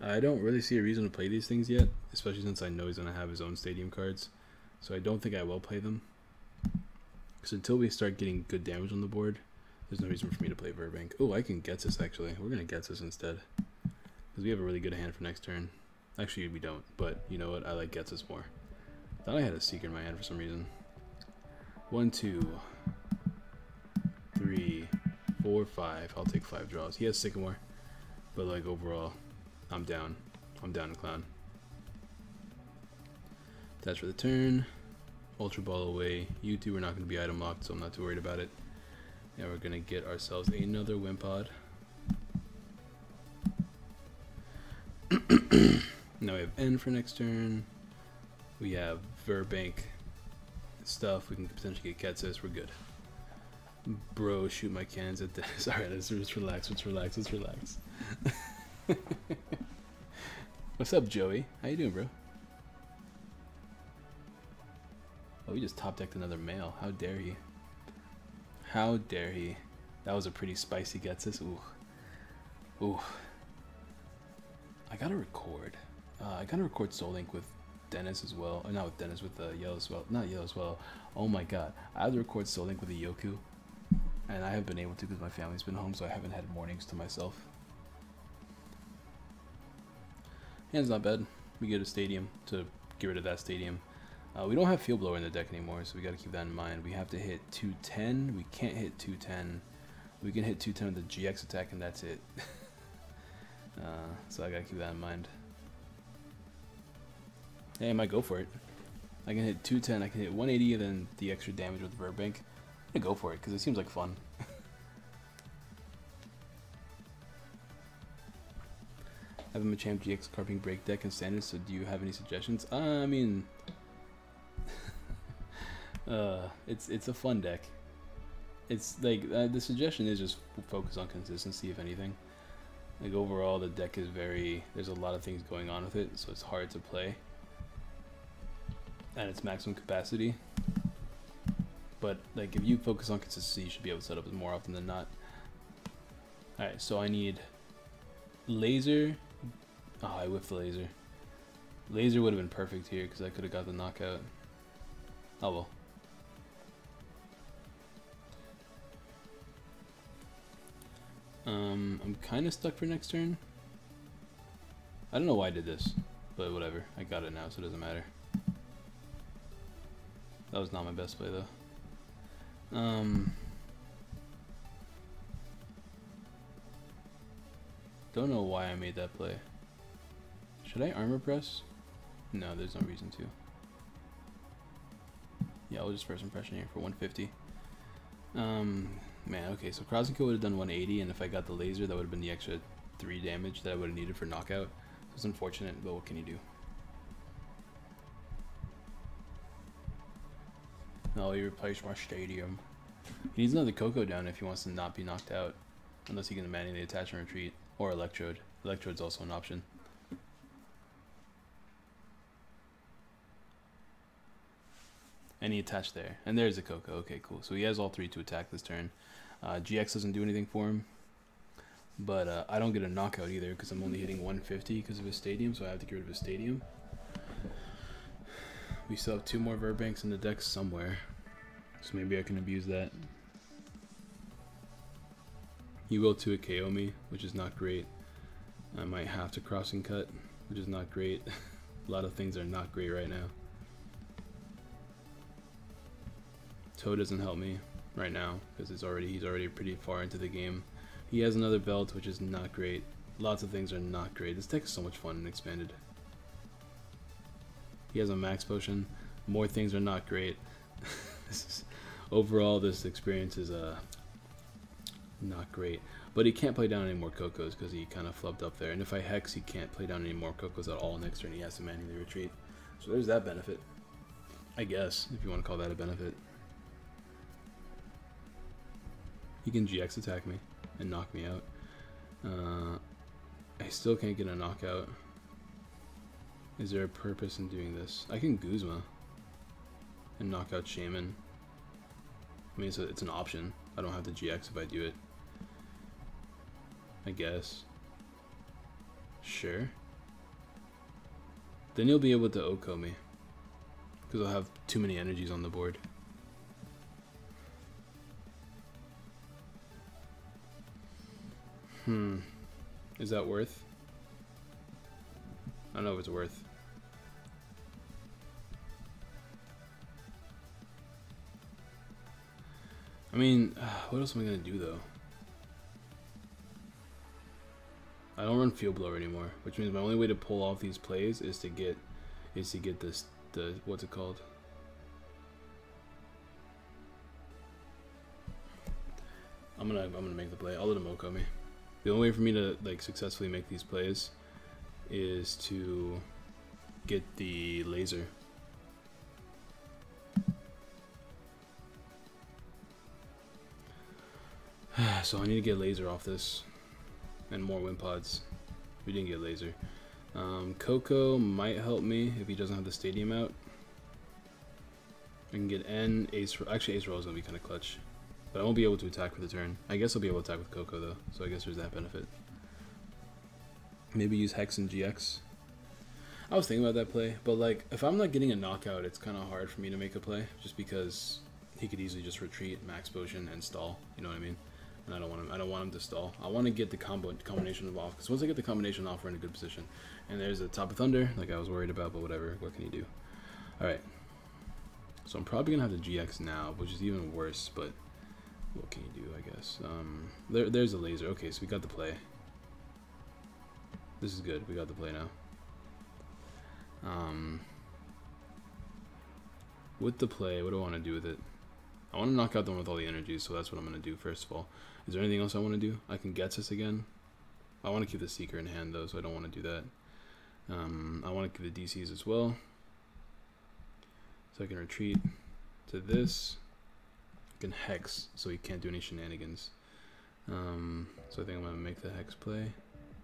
I don't really see a reason to play these things yet, especially since I know he's going to have his own stadium cards, so I don't think I will play them, because until we start getting good damage on the board, there's no reason for me to play Burbank. Oh, I can get this actually. We're going to get this instead, because we have a really good hand for next turn. Actually, we don't, but you know what? I like gets this more. Thought I had a Seeker in my hand for some reason. 1, 2, 3, 4, 5. I'll take 5 draws. He has Sycamore, but like overall, I'm down. I'm down to clown. That's for the turn. Ultra Ball away. You two are not going to be item locked, so I'm not too worried about it. Now we're going to get ourselves another Wimpod. Now we have N for next turn. We have Verbank stuff. We can potentially get Ketsis. We're good. Bro, shoot my cannons at this. Alright, let's relax. Let's relax. Let's relax. What's up, Joey? How you doing, bro? Oh, we just top decked another male. How dare he? How dare he? That was a pretty spicy Getsis. Ooh, ooh. I gotta record. I gotta record Soul Link with Dennis as well. Or not with Dennis, with Yellow Swell. Not Yellow Swell. Oh my God. I have to record Soul Link with a Yoku, and I have been able to because my family's been home, so I haven't had mornings to myself. Hand's not bad. We get a stadium to get rid of that stadium. We don't have Field Blower in the deck anymore, so we got to keep that in mind. We have to hit 210. We can't hit 210. We can hit 210 with the GX attack, and that's it. So I got to keep that in mind. Hey, I might go for it. I can hit 210. I can hit 180, and then the extra damage with Verbank. I'm going to go for it because it seems like fun. I have a Machamp GX Carping Break deck and standard, so do you have any suggestions? I mean, it's a fun deck. It's like, the suggestion is just focus on consistency, if anything. Like overall, the deck is very, there's a lot of things going on with it, so it's hard to play at its maximum capacity. But like if you focus on consistency, you should be able to set up more often than not. All right, so I need Laser. Oh, I whiffed the laser. Laser would have been perfect here because I could have got the knockout. Oh well. I'm kind of stuck for next turn. I don't know why I did this, but whatever. I got it now, so it doesn't matter. That was not my best play though. Don't know why I made that play. Should I armor press? No, there's no reason to. Yeah, I'll just first impression here for 150. Man, okay, so Cross and Kill would have done 180, and if I got the laser, that would have been the extra 3 damage that I would have needed for knockout. It was unfortunate, but what can you do? No, he replaced my stadium. He needs another Coco down if he wants to not be knocked out, unless he can manually attach and retreat. Or Electrode. Electrode's also an option. and he attached there. And there's a Coco. Okay, cool. So he has all three to attack this turn. GX doesn't do anything for him. But I don't get a knockout either because I'm only hitting 150 because of his stadium, so I have to get rid of his stadium. We still have two more Verbanks in the deck somewhere, so maybe I can abuse that. He will 2 KO me, which is not great. I might have to crossing cut, which is not great. A lot of things are not great right now. Toad doesn't help me right now because he's already pretty far into the game. He has another belt, which is not great. Lots of things are not great. This deck is so much fun and expanded. He has a max potion. More things are not great. Overall, this experience is not great. But he can't play down any more Cocos because he kind of flubbed up there. And if I hex, he can't play down any more Cocos at all next turn. He has to manually retreat. So there's that benefit, I guess, if you want to call that a benefit. He can GX attack me and knock me out. I still can't get a knockout. Is there a purpose in doing this? I can Guzma and knock out Shaman. I mean, it's an option. I don't have to GX if I do it, I guess. Sure. Then he'll be able to Oko me because I'll have too many energies on the board. Is that worth? I don't know if it's worth. I mean, what else am I gonna do though? I don't run Field Blower anymore, which means my only way to pull off these plays is to get this what's it called? I'm gonna make the play. I'll let him Oko me. The only way for me to like successfully make these plays is to get the laser. So I need to get laser off this, and more wind pods. We didn't get laser. Coco might help me if he doesn't have the stadium out. I can get N, Ace. Actually, Ace Roll is gonna be kind of clutch. But I won't be able to attack for the turn. I guess I'll be able to attack with Coco though, so I guess there's that benefit. Maybe use Hex and GX. I was thinking about that play, but like, if I'm not getting a knockout, it's kind of hard for me to make a play, just because he could easily just retreat, max potion, and stall. You know what I mean? And I don't want him to stall. I want to get the combination off, because once I get the combination off, we're in a good position. And there's a Top of Thunder, like I was worried about, but whatever. What can you do? All right. So I'm probably gonna have to GX now, which is even worse, but. What can you do, I guess? There's a laser. Okay, so we got the play. This is good. We got the play now. With the play, what do I want to do with it? I want to knock out the one with all the energies, so that's what I'm going to do first of all. Is there anything else I want to do? I can get this again. I want to keep the Seeker in hand, though, so I don't want to do that. I want to keep the DCs as well. So I can retreat to this. Can hex, so he can't do any shenanigans. So I think I'm gonna make the hex play.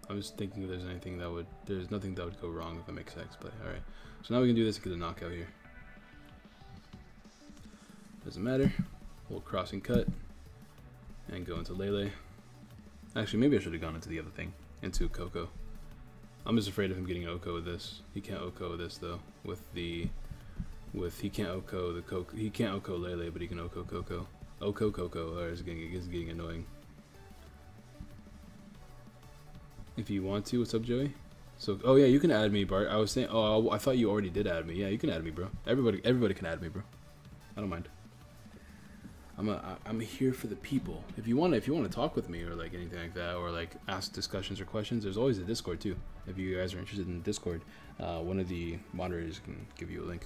I was thinking there's nothing that would go wrong if I make the hex play. All right, so now we can do this and get a knockout here. Doesn't matter. We'll cross and cut and go into Lele. Actually, maybe I should have gone into the other thing, into Coco. I'm just afraid of him getting Oko with this. He can't Oko this though with the. He can't Oko the Coco. He can't Oko Lele, but he can Oko Coco. Oko Coco. Or it's getting annoying. If you want to, what's up, Joey? So, oh yeah, you can add me, Bart. I was saying, oh, I thought you already did add me. Yeah, you can add me, bro. Everybody can add me, bro. I don't mind. I'm here for the people. If you want to talk with me or like anything like that, or like ask discussions or questions, there's always a Discord too. If you guys are interested in Discord, one of the moderators can give you a link.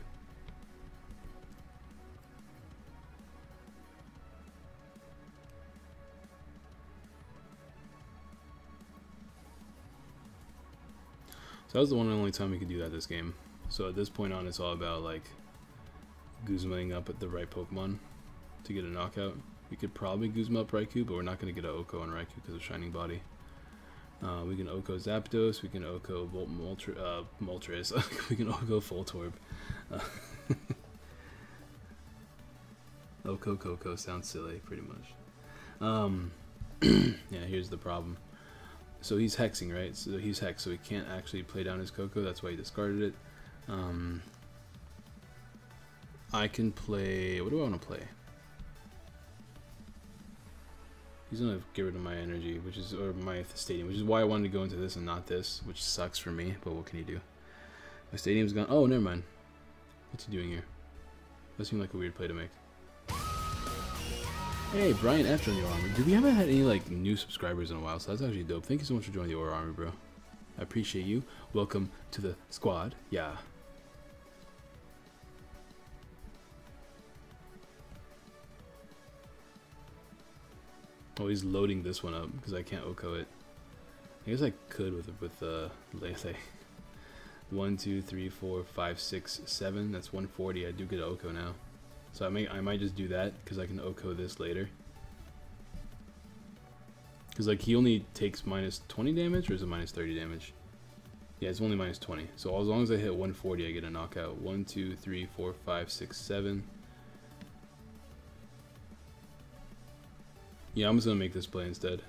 That was the one and only time we could do that this game. So at this point on, it's all about like Guzma-ing up at the right Pokemon to get a knockout. We could probably Guzma up Raikou, but we're not going to get an Oko on Raikou because of Shining Body. We can Oko Zapdos, we can Oko Moltres, we can Oko Voltorb. Oh, Coco sounds silly, pretty much. Yeah, here's the problem. So he's hexing, right? So he's hexed, so he can't actually play down his Coco. That's why he discarded it. I can play... What do I want to play? He's going to get rid of my energy, which is... Or my stadium, which is why I wanted to go into this and not this, which sucks for me, but what can you do? My stadium's gone... Oh, never mind. What's he doing here? That seemed like a weird play to make. Hey, Brian F. joined the Aura Army. Dude, we haven't had any, like, new subscribers in a while, so that's actually dope. Thank you so much for joining the Aura Army, bro. I appreciate you. Welcome to the squad. Yeah. Oh, he's loading this one up, because I can't Oko it. I guess I could with Lele. 1, 2, 3, 4, 5, 6, 7. That's 140. I do get an Oko now. So I might just do that, because I can Oko this later. Because, like, he only takes minus 20 damage, or is it minus 30 damage? Yeah, it's only minus 20. So as long as I hit 140, I get a knockout. 1, 2, 3, 4, 5, 6, 7. Yeah, I'm just going to make this play instead.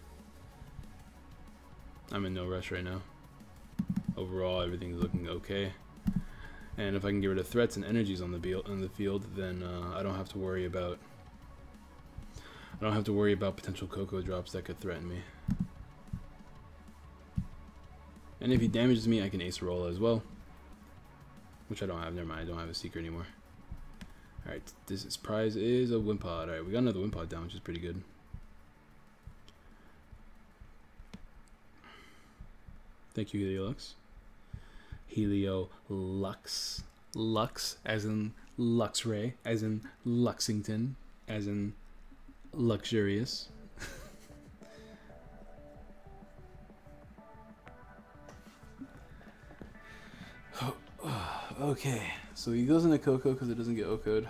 I'm in no rush right now. Overall, everything's looking okay. And if I can get rid of threats and energies on the field, then I don't have to worry about potential Coco drops that could threaten me. And if he damages me, I can Ace Roll as well, which I don't have. Never mind, I don't have a secret anymore. All right, this prize is a Wimpod. All right, we got another Wimpod down, which is pretty good. Thank you, Heliolux. Heliolux. Lux, as in Luxray, as in Lexington, as in luxurious. Okay, so he goes into Coco because it doesn't get Oko'd.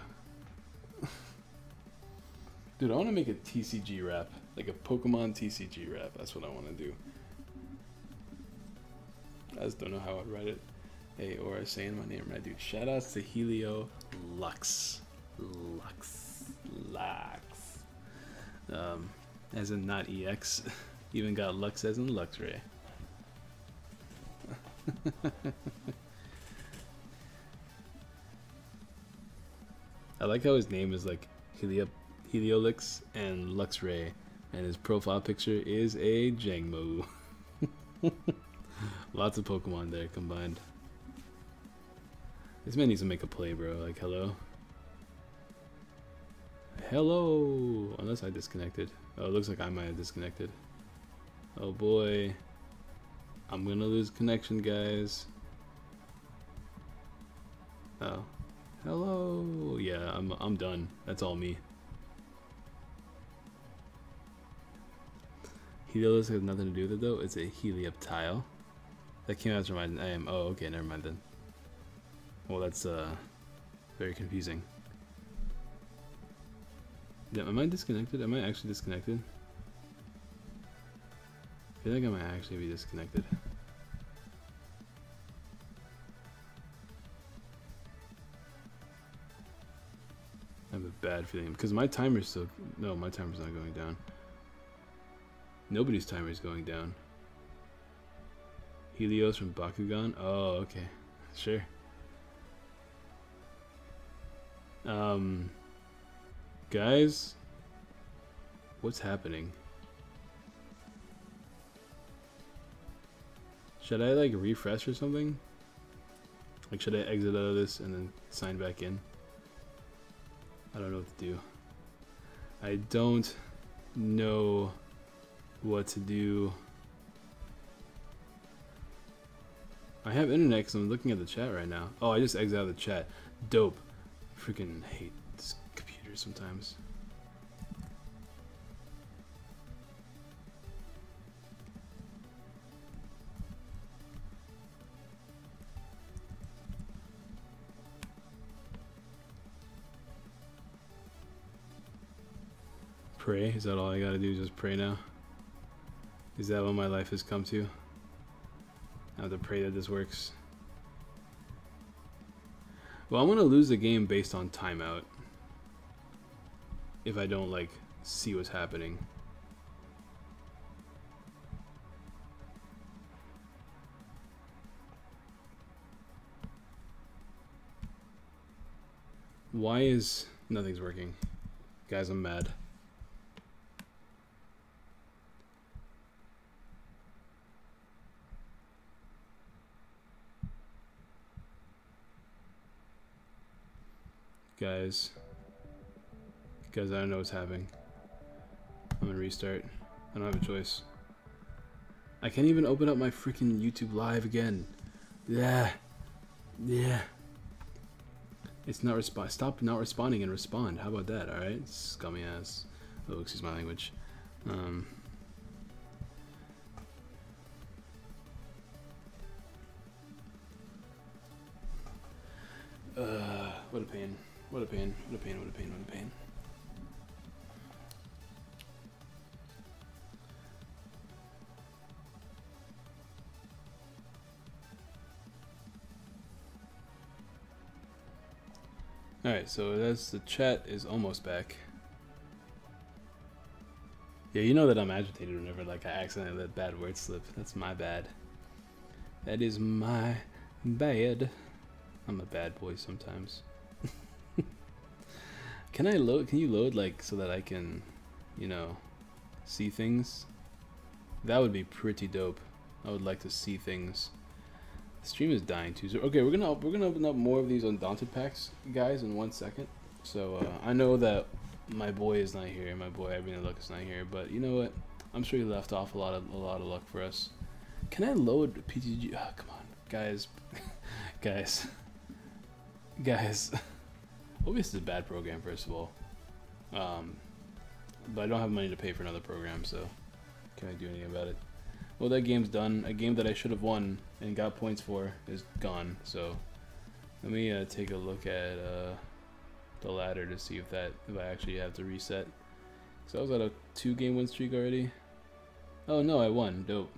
Dude, I want to make a TCG rap, like a Pokemon TCG rap. That's what I want to do. I just don't know how I'd write it. Hey, or saying my name right, dude. Shoutouts to Heliolux. Lux. As in not EX. Even got Lux as in Luxray. I like how his name is like Heliolux and Luxray, and his profile picture is a Jangmo. Lots of Pokemon there combined. This man needs to make a play, bro. Like, hello? Hello! Unless I disconnected. Oh, it looks like I might have disconnected. Oh boy. I'm gonna lose connection, guys. Oh. Hello! Yeah, I'm done. That's all me. Heliolus has nothing to do with it though, it's a Helioptile. That came out as reminding I am. Oh, okay, never mind then. Well, that's very confusing. Yeah, am I disconnected? Am I actually disconnected? I feel like I might actually be disconnected. I have a bad feeling because my timer's still. No, my timer's not going down. Nobody's timer is going down. Helios from Bakugan? Oh, okay. Sure. Guys? What's happening? Should I, like, refresh or something? Like, should I exit out of this and then sign back in? I don't know what to do. I don't know what to do. I have internet because I'm looking at the chat right now. Oh, I just exited out of the chat. Dope. Freaking hate this computer sometimes. Pray? Is that all I gotta do? Just pray now? Is that what my life has come to? I have to pray that this works. Well, I'm going to lose the game based on timeout. if I don't like see what's happening. Why is nothing's working? Guys, I'm mad. Guys, I don't know what's happening. I'm gonna restart. I don't have a choice. I can't even open up my freaking YouTube Live again. Yeah. It's not respond. Stop not responding and respond. How about that? All right, scummy ass. Oh, excuse my language. What a pain. What a pain. Alright, so that's the chat is almost back. Yeah, you know that I'm agitated whenever like I accidentally let bad words slip. That's my bad. That is my bad. I'm a bad boy sometimes. Can I load? Can you load like so that I can, you know, see things? That would be pretty dope. I would like to see things. The stream is dying too. So okay, we're gonna open up more of these Undaunted packs, guys, in 1 second. So I know that my boy is not here. My boy Everything Luck is not here. But you know what? I'm sure he left off a lot of luck for us. Can I load PTG? Oh, come on, guys, guys. Obviously, this is a bad program, first of all. But I don't have money to pay for another program, so can I do anything about it? Well, that game's done. A game that I should have won and got points for is gone. So let me take a look at the ladder to see if I actually have to reset. So I was at a 2-game win streak already. Oh no, I won. Dope.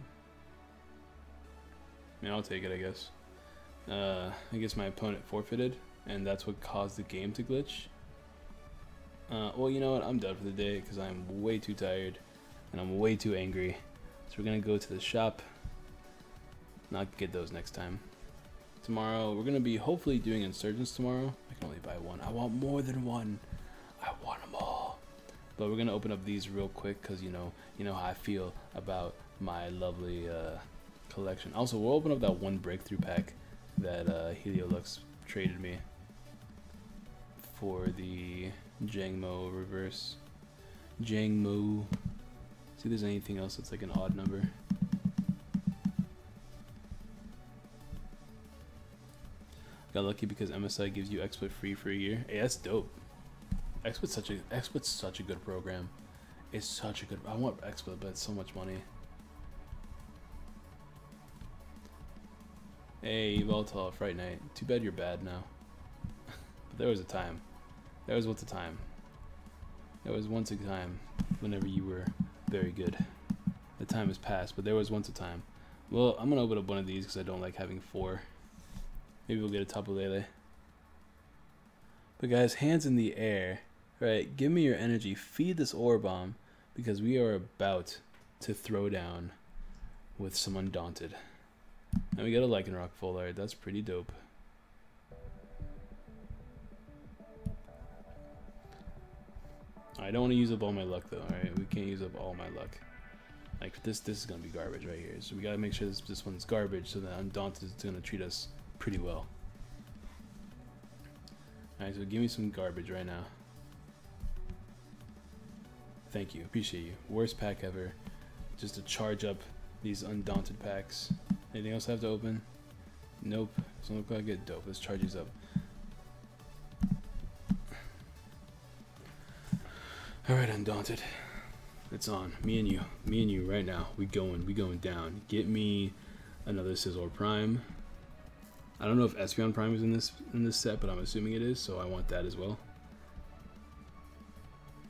I mean, I'll take it, I guess. I guess my opponent forfeited, and that's what caused the game to glitch. Well, you know what? I'm done for the day because I'm way too tired and I'm way too angry. So we're going to go to the shop. Not get those next time. Tomorrow, we're going to be hopefully doing Insurgents tomorrow. I can only buy one. I want more than one. I want them all. But we're going to open up these real quick because, you know how I feel about my lovely collection. Also, we'll open up that one breakthrough pack that Heliolux traded me for the Jangmo reverse. Jangmo. See if there's anything else that's like an odd number. Got lucky because MSI gives you XSplit free for a year. Hey, that's dope. XSplit's such a good program. It's such a good. I want XSplit, but it's so much money. Hey, Voltov, Fright Night. Too bad you're bad now. But there was a time. There was once a time. There was once a time whenever you were very good. The time has passed, but there was once a time. Well, I'm going to open up one of these because I don't like having 4. Maybe we'll get a Tapu Lele. But guys, hands in the air. Right, give me your energy. Feed this ore bomb because we are about to throw down with some Undaunted. And we got a Lycanroc full art. That's pretty dope. I don't want to use up all my luck though. All right, we can't use up all my luck. Like this is gonna be garbage right here. So we gotta make sure this one's garbage so that Undaunted is gonna treat us pretty well. All right, so give me some garbage right now. Thank you, appreciate you. Worst pack ever. Just to charge up these Undaunted packs. Anything else I have to open? Nope. So look like I get dope. Let's charge these up. Alright, Undaunted. It's on. Me and you right now. We going down. Get me another Scizor Prime. I don't know if Espeon Prime is in this set, but I'm assuming it is, so I want that as well.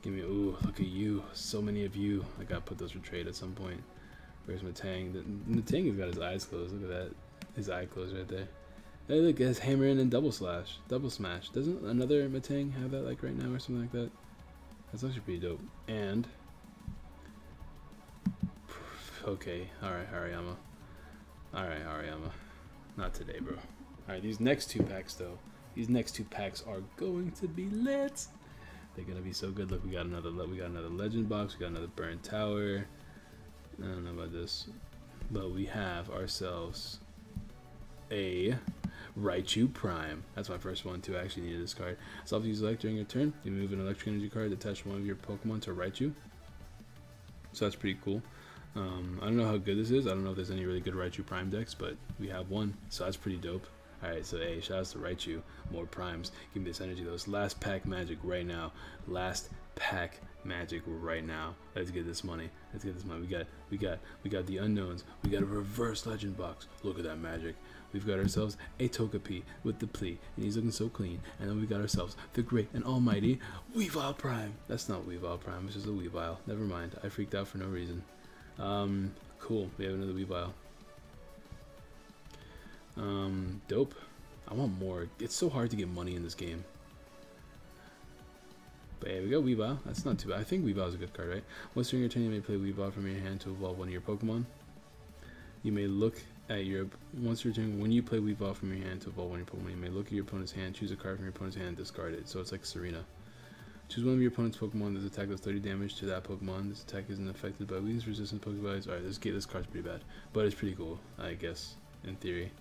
Give me, ooh, look at you. So many of you. I gotta put those for trade at some point. Where's Metang? Metang has got his eyes closed. Look at that. His eye closed right there. Hey, look, it has Hammer In and Double Slash. Double Smash. Doesn't another Metang have that like right now or something like that? That's actually pretty dope. And okay, alright, Hariyama. Alright, Hariyama. Not today, bro. Alright, these next two packs though. These next two packs are going to be lit. They're gonna be so good. Look, we got another legend box, we got another Burn Tower. I don't know about this. But we have ourselves a Raichu Prime. That's my first one too. I actually needed this card. Self use Elect during your turn. You move an electric energy card, attach one of your Pokemon to Raichu. So that's pretty cool. I don't know how good this is. I don't know if there's any really good Raichu Prime decks, but we have one, so that's pretty dope. Alright, so hey, shoutouts to Raichu. More primes. Give me this energy though. It's last pack magic right now. Last pack magic right now. Let's get this money. Let's get this money. We got the unknowns. We got a reverse legend box. Look at that magic. We've got ourselves a Togepi with the plea, and he's looking so clean. And then we got ourselves the great and almighty Weavile Prime. That's not Weavile Prime, it's just a Weavile. Never mind. I freaked out for no reason. Cool. We have another Weavile. Dope. I want more. It's so hard to get money in this game. But yeah, we got Weavile. That's not too bad. I think Weavile is a good card, right? Once during your turn, you may play Weavile from your hand to evolve one of your Pokemon. You may look at your... Once your turn, when you play Weavile from your hand to evolve one of your Pokemon, you may look at your opponent's hand, choose a card from your opponent's hand, and discard it. So it's like Serena. Choose one of your opponent's Pokemon. This attack does 30 damage to that Pokemon. This attack isn't affected by weakness, resistance, Pokeballs. Alright, this card's pretty bad. But it's pretty cool, I guess, in theory.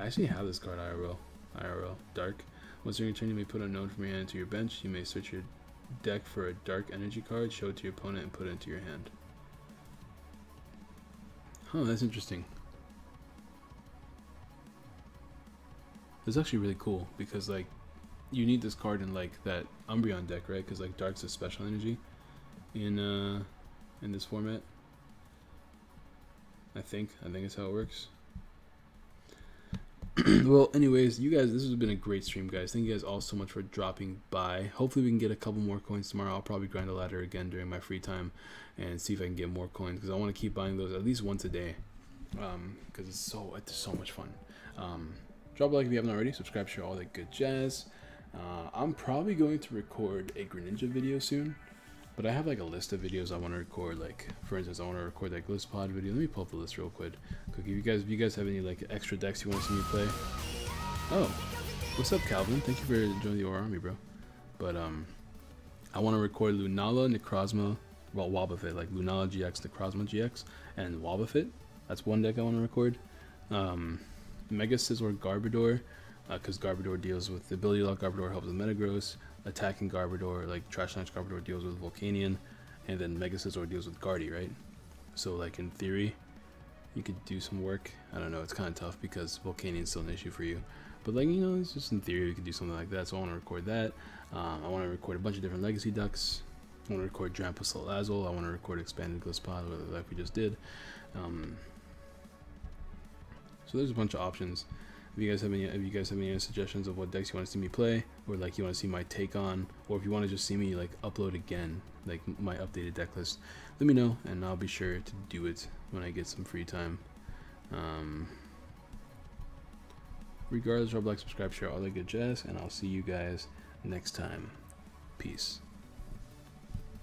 I actually have this card IRL. IRL. Dark. Once during your turn, you may put unknown from your hand to your bench. You may search your deck for a dark energy card, show it to your opponent, and put it into your hand. Huh, that's interesting. It's actually really cool because, like, you need this card in, like, that Umbreon deck, right? Because, like, dark's a special energy in this format. I think that's how it works. Well, anyways, you guys, this has been a great stream, guys. Thank you guys all so much for dropping by. Hopefully we can get a couple more coins tomorrow. I'll probably grind a ladder again during my free time and see if I can get more coins, because I want to keep buying those at least once a day, because it's so much fun. Drop a like if you haven't already, subscribe, share, all that good jazz. I'm probably going to record a Greninja video soon, but I have like a list of videos I want to record. Like, for instance, I want to record that Gliscod video. Let me pull up the list real quick. If you guys have any like extra decks you want to see me play. Oh, what's up, Calvin? Thank you for joining the Aura Army, bro. But I want to record Lunala, Necrozma, well, Wobbuffet, like Lunala GX, Necrozma GX, and Wobbuffet. That's one deck I want to record. Mega Scizor Garbodor, because Garbodor deals with the ability lock. Garbodor helps with Metagross. Attacking Garbodor, like Trash Launch Garbodor deals with Volcanion, and then Mega Scizor deals with Guardi, right? So like in theory, you could do some work. I don't know, it's kind of tough because Volcanion's still an issue for you. But like, you know, it's just in theory you could do something like that. So I want to record that. I want to record a bunch of different Legacy decks. I want to record Drampa Salazzle. I want to record Expanded Gliscod, like we just did. So there's a bunch of options. If you guys have any suggestions of what decks you want to see me play, or like you want to see my take on, or if you want to just see me like upload again, like my updated deck list, let me know and I'll be sure to do it when I get some free time. Regardless, drop a like, subscribe, share, all that good jazz, and I'll see you guys next time. Peace.